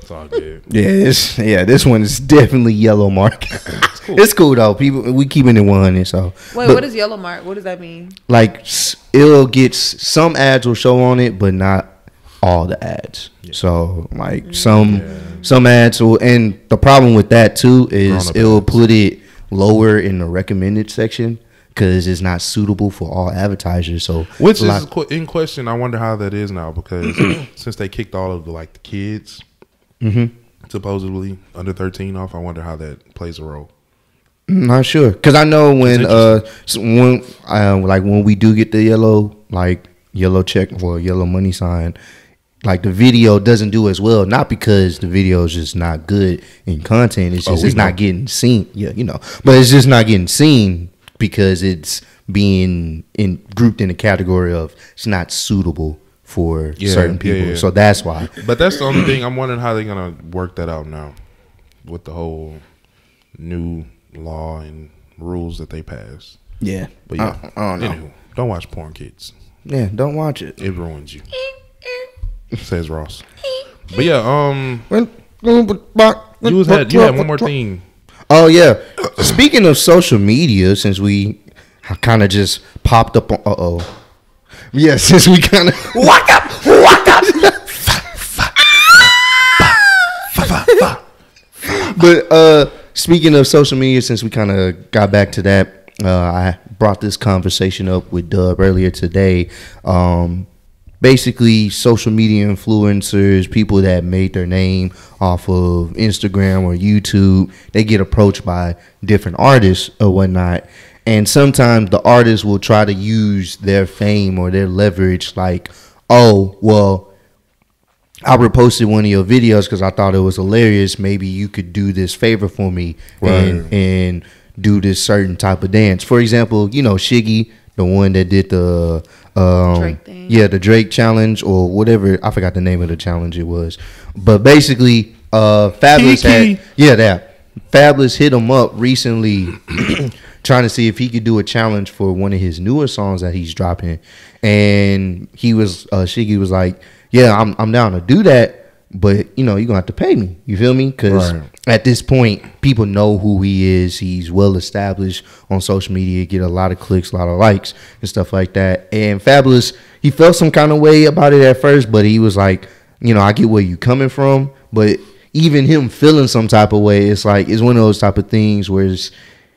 It's all good. Yeah, it's, yeah, this one is definitely yellow mark. It's cool. It's cool though. People, we keeping it one hundred. So wait, but, what is yellow mark? What does that mean? Like it'll get some ads will show on it, but not all the ads. Yeah. So like some yeah. some ads will, and the problem with that too is it'll ads. put it lower in the recommended section because it's not suitable for all advertisers. So which is lot, in question. I wonder how that is now because since they kicked all of the like the kids. Mm-hmm. Supposedly under thirteen off. I wonder how that plays a role. Not sure, cause I know when uh when uh, like when we do get the yellow like yellow check or yellow money sign, like the video doesn't do as well. Not because the video is just not good in content. It's just oh, it's know. not getting seen. Yeah, you know, but it's just not getting seen because it's being in grouped in a category of it's not suitable for yeah, certain people, yeah, yeah. So that's why. But that's the only thing I'm wondering how they're gonna work that out now, with the whole new law and rules that they pass. Yeah, but yeah, I, I don't know. Anywho, don't watch porn, kids. Yeah, don't watch it. It ruins you. Says Ross. But yeah, um, you had you had one more thing. Oh yeah, speaking of social media, since we kind of just popped up on. Uh oh. Yeah, since we kind of walk up, walk up. But uh, speaking of social media, since we kind of got back to that, uh, I brought this conversation up with Dub earlier today. Um, basically, social media influencers, people that made their name off of Instagram or YouTube, they get approached by different artists or whatnot. And sometimes the artists will try to use their fame or their leverage like, oh, well, I reposted one of your videos because I thought it was hilarious. Maybe you could do this favor for me right. and, and do this certain type of dance. For example, you know, Shiggy, the one that did the um, Drake thing. Yeah, the Drake challenge or whatever. I forgot the name of the challenge it was. But basically, uh, Fabolous had, yeah, that Fabolous hit him up recently. Trying to see if he could do a challenge for one of his newer songs that he's dropping. And he was, uh, Shiggy was like, yeah, I'm I'm down to do that. but you know, you're gonna have to pay me. You feel me? Because right. at this point, people know who he is. He's well established on social media, get a lot of clicks, a lot of likes, and stuff like that. And Fabolous, he felt some kind of way about it at first, but he was like, you know, I get where you coming from, but even him feeling some type of way, it's like it's one of those type of things where it's,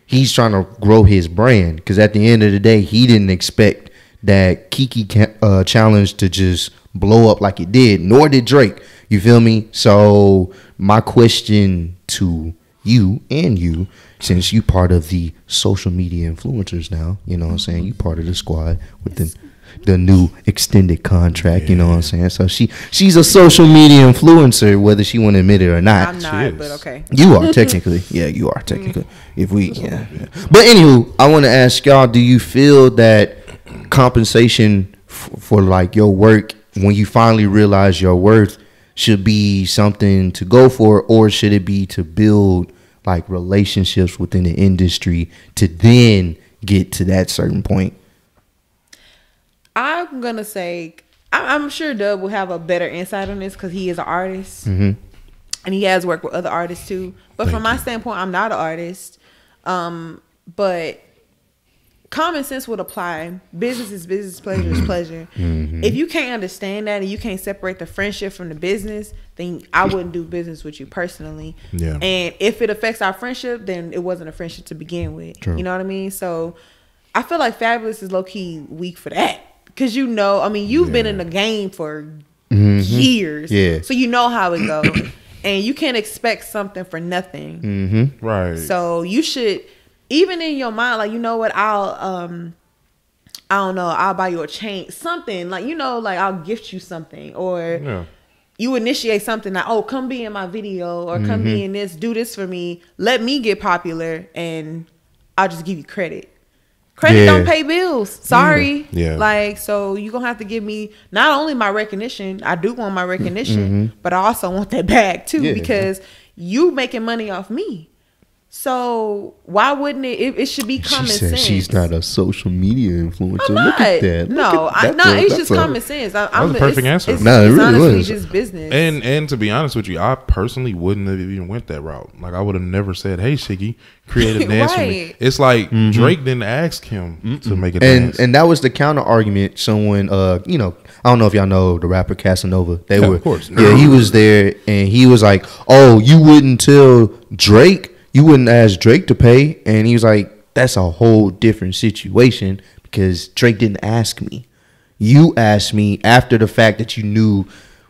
he's trying to grow his brand. Because at the end of the day, he didn't expect that Kiki uh, challenge to just blow up like it did, nor did Drake. You feel me? So my question to you and you, since you part of the social media influencers now, you know what I'm saying? You part of the squad with the the new extended contract, yeah. you know what I'm saying? So she she's a social media influencer, whether she want to admit it or not. I'm not, but okay. You are, technically. Yeah, you are, technically. If we, yeah. yeah. But anywho, I want to ask y'all, do you feel that compensation f- for, like, your work, when you finally realize your worth, should be something to go for, or should it be to build, like, relationships within the industry to then get to that certain point? I'm going to say, I'm sure Dub will have a better insight on this because he is an artist, mm-hmm. and he has worked with other artists too. But Thank from my you. standpoint, I'm not an artist. Um, but common sense would apply. Business is business, pleasure is pleasure. Mm-hmm. If you can't understand that and you can't separate the friendship from the business, then I wouldn't do business with you personally. Yeah. And if it affects our friendship, then it wasn't a friendship to begin with. True. You know what I mean? So I feel like Fabolous is low-key weak for that. Because you know, I mean, you've yeah. been in the game for mm-hmm. years. Yeah. So you know how it goes. And you can't expect something for nothing. Mm-hmm. Right. So you should, even in your mind, like, you know what, I'll, um, I don't know, I'll buy you a chain, something. Like, you know, like, I'll gift you something. Or yeah. you initiate something like, oh, come be in my video. Or come mm-hmm. be in this, do this for me. Let me get popular and I'll just give you credit. Credit yeah. don't pay bills. Sorry. Mm-hmm. Yeah. Like, so you're going to have to give me not only my recognition. I do want my recognition, mm-hmm. but I also want that bag too, yeah. because you making money off me. So why wouldn't it? It, it should be common she said sense. She's not a social media influencer. I'm not. Look at that. Look no, at that I, no, it's That's just a, common sense. I, I'm that was a perfect it's, answer. It's, no, it it's really honestly was. Just business. And and to be honest with you, I personally wouldn't have even went that route. Like, I would have never said, "Hey, Shiggy, create a dance right. for me." It's like mm-hmm. Drake didn't ask him mm-hmm. to make a and, dance, and that was the counter argument. Someone, uh, you know, I don't know if y'all know the rapper Casanova. They yeah, were, of course, yeah, he was there, and he was like, "Oh, you wouldn't tell Drake." You wouldn't ask Drake to pay. And he was like, that's a whole different situation because Drake didn't ask me. You asked me after the fact that you knew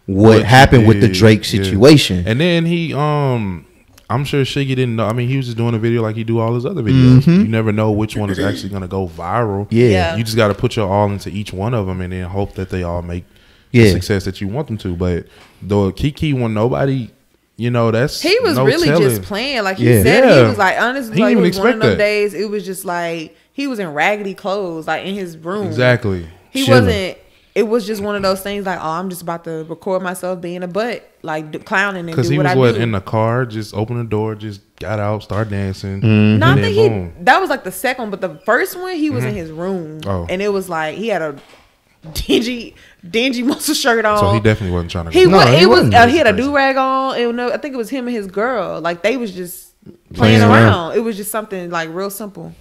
what, what happened did, with the Drake situation. Yeah. And then he, um, I'm sure Shiggy didn't know. I mean, he was just doing a video like he do all his other videos. Mm-hmm. You never know which one is actually going to go viral. Yeah. yeah. You just got to put your all into each one of them and then hope that they all make yeah. the success that you want them to. But though Kiki won nobody... You know, that's he was no really telling. Just playing. Like he yeah. said, yeah. he was like, honestly, like, it was one of them that. days, it was just like, he was in raggedy clothes, like in his room. Exactly. He Chilling. wasn't, it was just one of those things like, oh, I'm just about to record myself being a butt, like clowning and do he was, what I what, do. In the car, just opened the door, just got out, started dancing. Mm-hmm. No, I think he, that was like the second, but the first one, he was mm-hmm. in his room. Oh. And it was like, he had a dingy dingy muscle shirt on, so he definitely wasn't trying to go. He no, was, it he was uh, he had a do-rag on, and I think it was him and his girl, like they was just playing, playing around. around It was just something like real simple.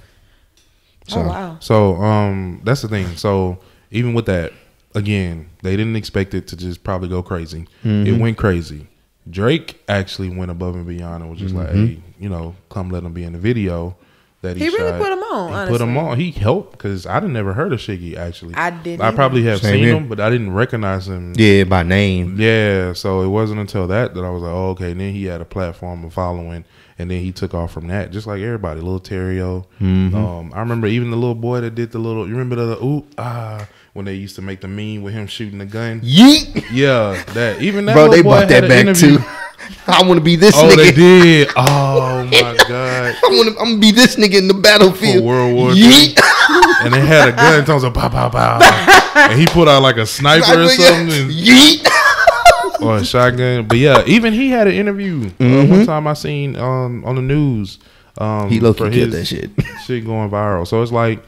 So, oh wow. So um that's the thing. So even with that, again, they didn't expect it to just probably go crazy. Mm-hmm. It went crazy. Drake actually went above and beyond and was just mm-hmm. like, hey, you know, come let him be in the video. That he he really put him on. He honestly. put him on. He helped because I never heard of Shiggy. Actually, I did. I probably have Same seen here. him, but I didn't recognize him. Yeah, by name. Yeah, so it wasn't until that that I was like, oh, okay. And then he had a platform of following, and then he took off from that, just like everybody. Lil Terrio. Mm-hmm. Um, I remember even the little boy that did the little. You remember the, the ooh ah when they used to make the meme with him shooting the gun. Yeet. Yeah, that even that. Bro, little they boy bought that back interview. too. I want to be this oh, nigga. Oh, they did. Oh, my God. I wanna, I'm going to be this nigga in the battlefield. For World War Three. And they had a gun. And it was a pow, pow, pow. And he pulled out like a sniper, sniper or something. And, yeet. Or a shotgun. But, yeah, even he had an interview. Mm-hmm. Uh, one time I seen um, on the news. Um, he low-key killed that shit. Shit going viral. So it's like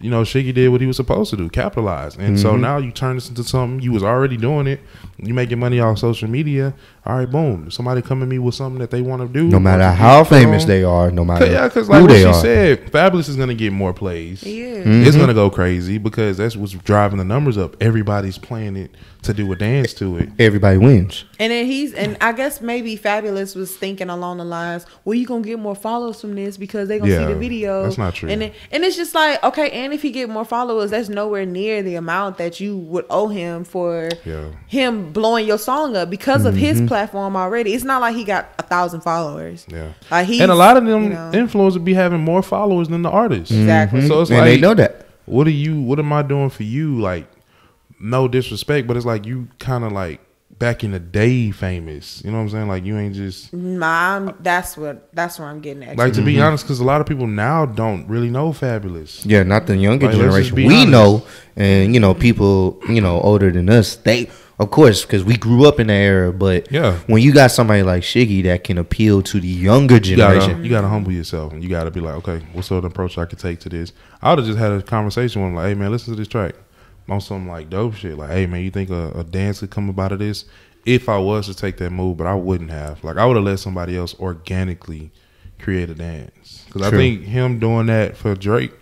you know, Shiggy did what he was supposed to do, capitalize. And mm-hmm. so now you turn this into something, you was already doing it, you making money off social media. All right, boom. Somebody come at me with something that they want to do. No matter how famous they are, no matter yeah, cause like who what they she are. said, Fabolous is going to get more plays. Yeah. Mm-hmm. It's going to go crazy because that's what's driving the numbers up. Everybody's playing it to do a dance to it. Everybody wins. And then he's, and I guess maybe Fabolous was thinking along the lines, well, you're going to get more followers from this because they're going to yeah, see the video. That's not true. And, it, and it's just like, okay, and if he get more followers, that's nowhere near the amount that you would owe him for yeah. him blowing your song up because mm-hmm. of his platform already. It's not like he got a thousand followers. Yeah. Like he and a lot of them you know, influencers be having more followers than the artists. Exactly. Mm-hmm. So it's and like they know that. What are you what am I doing for you? Like, no disrespect, but it's like you kinda like back in the day famous. You know what I'm saying? Like you ain't just nah, that's what that's where I'm getting at. Like to mm-hmm. be honest, because a lot of people now don't really know Fabolous. Yeah, not the younger like, generation. We honest. know and you know, people, you know, older than us, they of course, because we grew up in that era, but yeah. when you got somebody like Shiggy that can appeal to the younger generation. You gotta, you gotta humble yourself. And you gotta be like, okay, what sort of approach I could take to this? I would have just had a conversation with him like, hey man, listen to this track. On some like dope shit. Like, hey man, you think a, a dance could come about of this? If I was to take that move, but I wouldn't have. Like, I would have let somebody else organically create a dance. Because I think him doing that for Drake.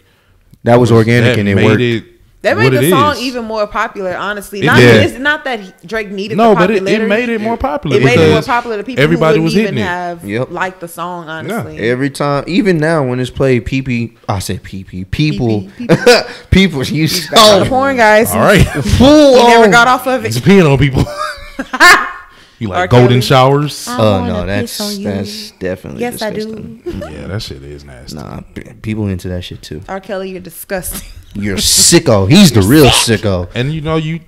That was, was organic that and it made worked. It That made the song is. even more popular, honestly. Not, yeah. it's not that Drake needed no, the popularity. No, but it, it made it more popular. It made it more popular to people everybody who wouldn't even it. have yep. liked the song, honestly. Yeah. Every time, even now when it's played, P P, I said P P, people, P P. people, you saw the porn guys. All right. Full he on. never got off of it. It's peeing on people. You like R. golden Kelly. showers? Oh, uh, no, that's that's definitely Yes, disgusting. I do. Yeah, that shit is nasty. Nah, people into that shit too. R. Kelly, you're disgusting. You're sicko. He's you're the real sick. sicko. And you know, you...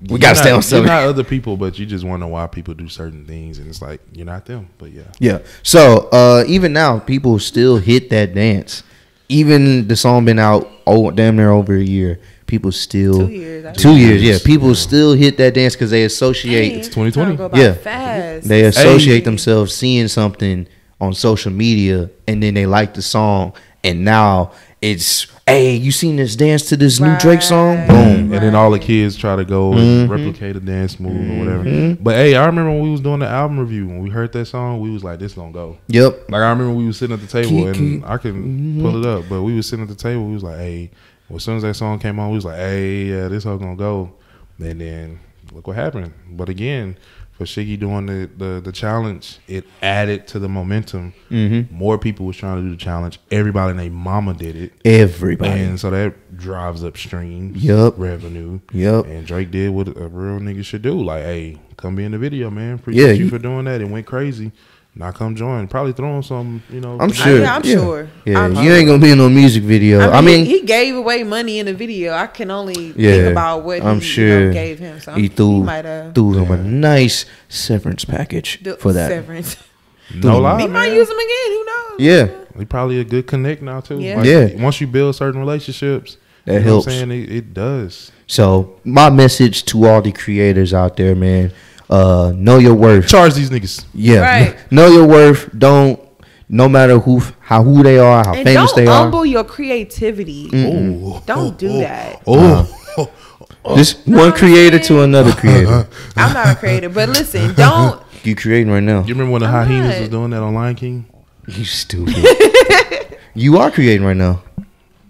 We got to stay on something. You're not other people, but you just wonder why people do certain things, and it's like, you're not them, but yeah. Yeah. So, uh, even now, people still hit that dance. Even the song been out oh, damn near over a year. People still two years, two years yeah. People yeah. still hit that dance because they associate. It's twenty twenty. Yeah, fast. They associate hey. themselves seeing something on social media, and then they like the song, and now it's hey, you seen this dance to this right. new Drake song? Boom, right. and then all the kids try to go and mm-hmm. replicate a dance move mm-hmm. or whatever. But hey, I remember when we was doing the album review, when we heard that song, we was like, "This gonna go." Yep. Like I remember we was sitting at the table, and I can mm-hmm. pull it up, but we was sitting at the table, we was like, "Hey." Well, as soon as that song came on, we was like, hey, yeah, this hoe gonna go. And then look what happened. But again, for Shiggy doing the, the, the challenge, it added to the momentum. Mm-hmm. More people was trying to do the challenge. Everybody and their mama did it. Everybody. And so that drives up streams, yep. revenue. Yep. And Drake did what a real nigga should do. Like, hey, come be in the video, man. Appreciate yeah, you, you for doing that. It went crazy. Now come join. Probably throwing some, you know. I'm sure. Yeah, I'm yeah. sure. Yeah, I'm you sure. ain't gonna be in no music video. I mean, I mean, he gave away money in the video. I can only yeah, think about what I'm he sure you know, gave him. So he threw, he might have threw him yeah. a nice severance package the, for that severance. No lie, he man. might use him again. Who knows? Yeah, he probably a good connect now too. Yeah, like, yeah. once you build certain relationships, that you know helps. What I'm saying it, it does. So my message to all the creators out there, man. Uh, know your worth. Charge these niggas. Yeah, right. know your worth. Don't. No matter who, how who they are, how and famous they are. Don't humble your creativity. Mm-mm. Ooh. Don't do Ooh. that. Oh, uh, just no, one creator man. to another creator. I'm not a creator, but listen, don't. You creating right now? You remember when the I'm hyenas not. was doing that on Lion King? You stupid. You are creating right now.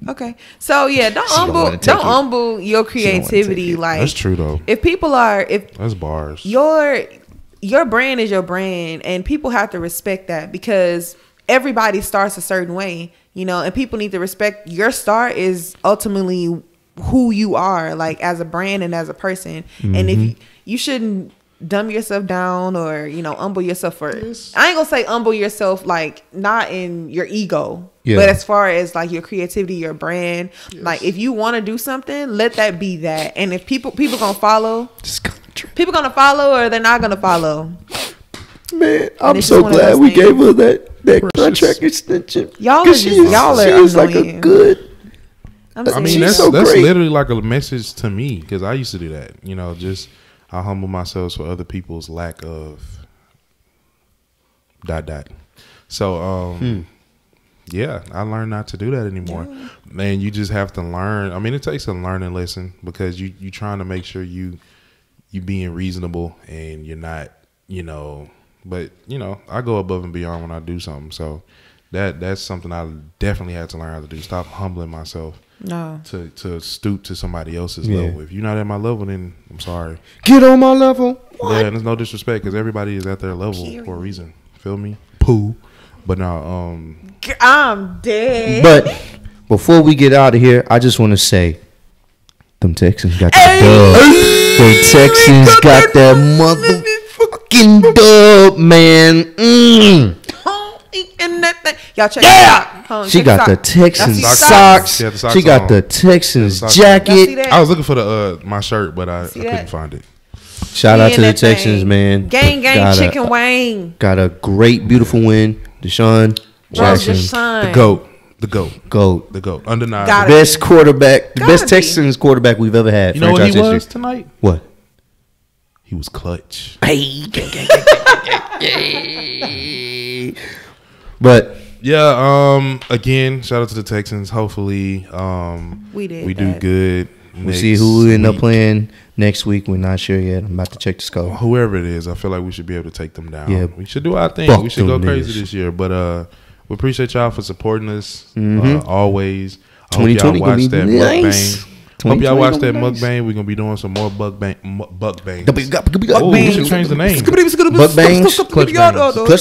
Okay, so yeah, don't she humble, don't, don't humble your creativity. Like that's true though. If people are, if that's bars, your your brand is your brand, and people have to respect that because everybody starts a certain way, you know, and people need to respect your start is ultimately who you are, like as a brand and as a person, mm-hmm. and if you, you shouldn't. dumb yourself down or, you know, humble yourself for yes. I ain't gonna say humble yourself like not in your ego yeah. but as far as like your creativity, your brand yes. like if you want to do something, let that be that. And if people people gonna follow people gonna follow or they're not gonna follow. Man, I'm so glad we gave her that that Precious. contract extension. Y'all are, y'all are she's like a good I'm I mean that's so that's great. literally like a message to me because I used to do that, you know, just I humble myself for other people's lack of dot dot. So um, hmm. Yeah, I learned not to do that anymore. Yeah. Man, you just have to learn. I mean, it takes a learning lesson because you you trying to make sure you you being reasonable and you're not, you know. But you know, I go above and beyond when I do something. So that that's something I definitely had to learn how to do. Stop humbling myself. No. To to stoop to somebody else's yeah. level. If you're not at my level, then I'm sorry. Get on my level. What? Yeah, and there's no disrespect because everybody is at their level Period. for a reason. Feel me? Poo. But no, um, I'm dead. But before we get out of here, I just want to say, them Texans got that dub. They Texans got that motherfucking dub, man. Mm. Y'all check yeah. out. She got the Texans socks. She got the Texans jacket. I was looking for the uh, my shirt, but I, I couldn't find it. Shout out to the Texans, man. Gang, gang, chicken wing. Got a great, beautiful win. Deshaun Jackson, the GOAT, the GOAT, GOAT, the GOAT, undeniable, best quarterback, the best Texans quarterback we've ever had. You know what he was tonight? What? He was clutch. But yeah, um, again, shout out to the Texans. Hopefully, um, we did we do good. We'll see who we end up playing next week. We're not sure yet. I'm about to check the score. Whoever it is, I feel like we should be able to take them down. Yeah, we should do our thing. We should go crazy this year. But uh, we appreciate y'all for supporting us mm-hmm. uh, always. I hope y'all watch that mukbang. Hope y'all watch that mukbang. We're gonna be doing some more mukbang. Mukbang. We should change the name. Mukbangs. Clutch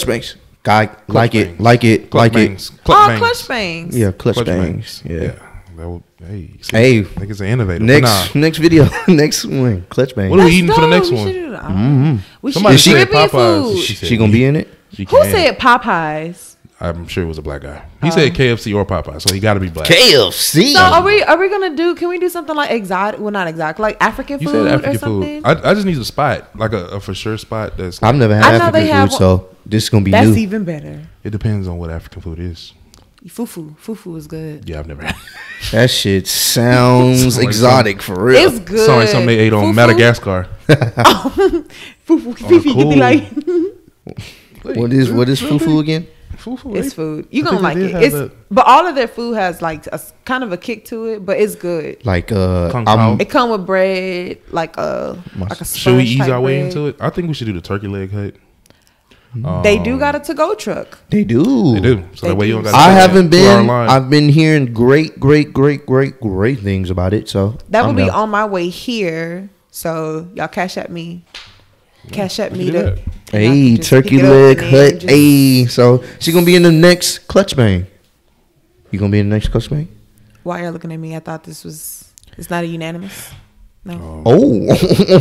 bangs. Guy like it. Like it. Like it. Oh, clutch bangs. Yeah, clutch bangs. Yeah. That would, hey, see, hey, I think it's an innovator. Next, nah. next video, next one, clutch bang. What are we That's eating dope. for the next we one? Mm-hmm. we Somebody should, said Popeyes. She, she, she gonna be in it. She Who can. said Popeyes? I'm sure it was a black guy. He um, said K F C or Popeyes, so he got to be black. K F C. So are we? Are we gonna do? Can we do something like exotic? Well, not exotic, like African food you said African or something. Food. I, I just need a spot, like a, a for sure spot. That's. Like, I've never had African food, have, so this is gonna be. That's new. even better. It depends on what African food is. Fufu. Fufu is good. Yeah, I've never had it. That shit sounds like exotic for real. It's good. Sounds like something they ate on fufu? Madagascar. Fufu. Fifi, cool. You be like, what is what is fufu again? Fufu. It's food. You gonna like it. It's that. But all of their food has like a kind of a kick to it, but it's good. Like uh, um, it come with bread, like uh, like a should we ease our way bread. into it? I think we should do the turkey leg hut. Um, they do got a to-go truck. They do. They do. So that way you don't got to I haven't been. I've been hearing great, great, great, great, great things about it. So that will be on my way here. So y'all cash at me. Cash at me to hey turkey leg hut. Hey, so she's gonna be in the next clutch bang. You gonna be in the next clutch bang? Why y'all looking at me? I thought this was. It's not a unanimous. No. Oh,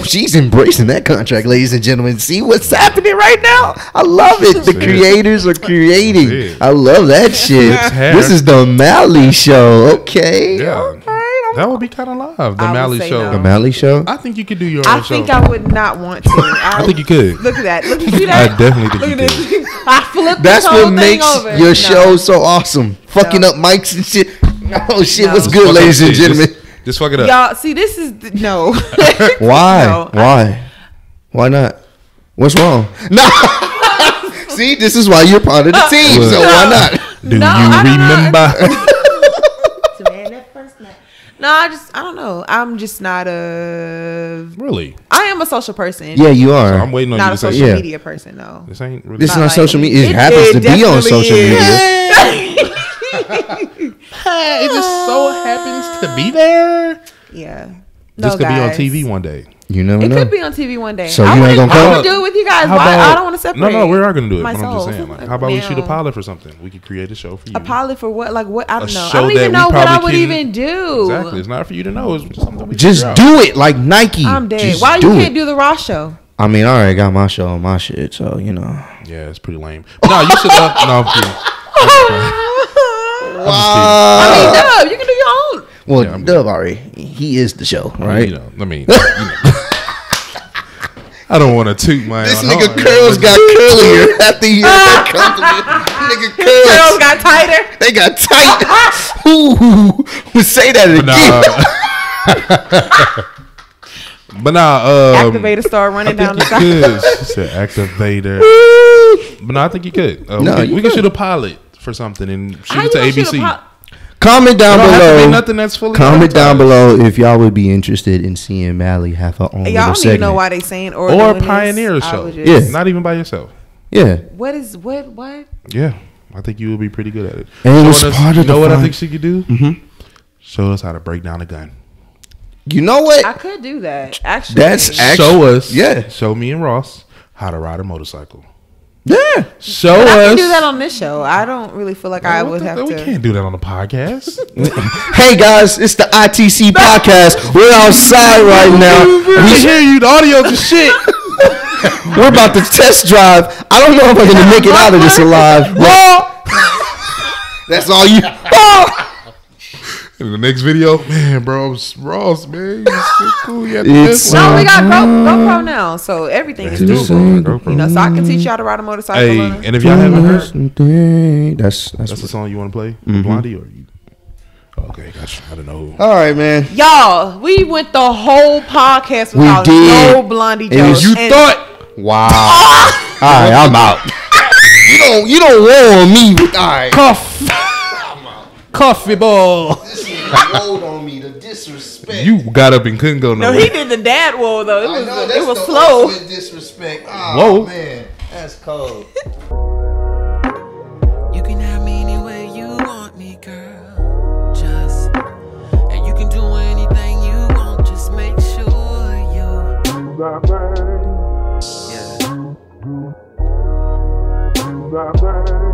she's embracing that contract, ladies and gentlemen. See what's happening right now? I love it. The creators are creating. I love that shit. This is the Mally Show. Okay. Yeah. Okay. That would be kind of live. The Mally Show. No. The Mally Show? I think you could do your own I show. I think I would not want to. I, I think you could. Look at that. Look at that. I definitely think look you could. I flipped That's this whole what makes thing over. your no. show so awesome. Fucking no. up mics and shit. Oh, shit. No. What's good, ladies and gentlemen? Just, Just fuck it up. Y'all, see, this is... Th no. Why? No, why? I why not? What's wrong? No. See, this is why you're part of the team, so no. why not? Do no, you I remember? No, I just... I don't know. I'm just not a... Really? I am a social person. Yeah, you are. So I'm waiting on not you to Not a social yeah. media person, though. This ain't really... This is not like, social media. It, it happens it to be on social is. media. It just so happens to be there. Yeah, no, this could guys. be on T V one day. You never it know. It could be on T V one day. So I want to do it with you guys. Why? About, I don't want to separate. No, no, we are going to do it. But I'm just saying. Like, how about Damn. we shoot a pilot for something? We could create a show for you. A pilot for what? Like what? I don't a know. I don't even know what I would can, even do. Exactly. It's not for you to know. It's something we just do it like Nike. I'm dead. Just Why do you can't it. do the Raw show? I mean, I already got my show on my shit, so you know. Yeah, it's pretty lame. But no, you should. Uh, no, I'm kidding. Wow. I mean, Dub, you can do your own. Well, yeah, I mean, Dub already, he is the show, right? You know, I mean, you know. I don't want to toot my This own nigga heart. curls got curlier after he had that compliment. Nigga curls. curls got tighter. They got tight. Ooh, say that again. But nah, um, activator start running down the side. It's an activator. But no, I think you could. Uh, no, we, you we could shoot a pilot. for something and shoot How it to A B C. Pop- Comment down below. Have to be nothing that's fully Comment down below if y'all would be interested in seeing Mally have her own. Y'all don't even know why they saying or or a pioneer is, show. Just, yeah, not even by yourself. Yeah. What is what what? Yeah, I think you would be pretty good at it. And it us, part of you know the what fun. I think she could do? Mm-hmm. Show us how to break down a gun. You know what? I could do that. Actually, that's actually, show us. Yeah, show me and Ross how to ride a motorcycle. Yeah, show but us. I can do that on this show. I don't really feel like well, I would the, have we to. We can't do that on the podcast. Hey guys, it's the I T C podcast. We're outside right now. We hear you. The audio's the shit. We're about to test drive. I don't know if I'm going to make it out of this alive. That's all you. In the next video, man, bro, Ross, man, you so cool. You it's no, we got GoPro, GoPro now, so everything is doable. You know, so I can teach y'all to ride a motorcycle. Hey, on and if y'all haven't heard, that's that's, that's the song you want to play, mm-hmm. Blondie, or you? Okay, gotcha. I don't know. All right, man. Y'all, we went the whole podcast without no Blondie jokes. You and thought? Wow. Oh. All right, I'm out. you don't, you don't warn me. All right, cuff. Coffee ball. This nigga rolled on me, the disrespect. You got up and couldn't go nowhere. No, he did the dad roll though. It was, know, it was slow. With disrespect. Oh, whoa, man, that's cold. You can have me any way you want me, girl. Just and you can do anything you want. Just make sure you. Yeah.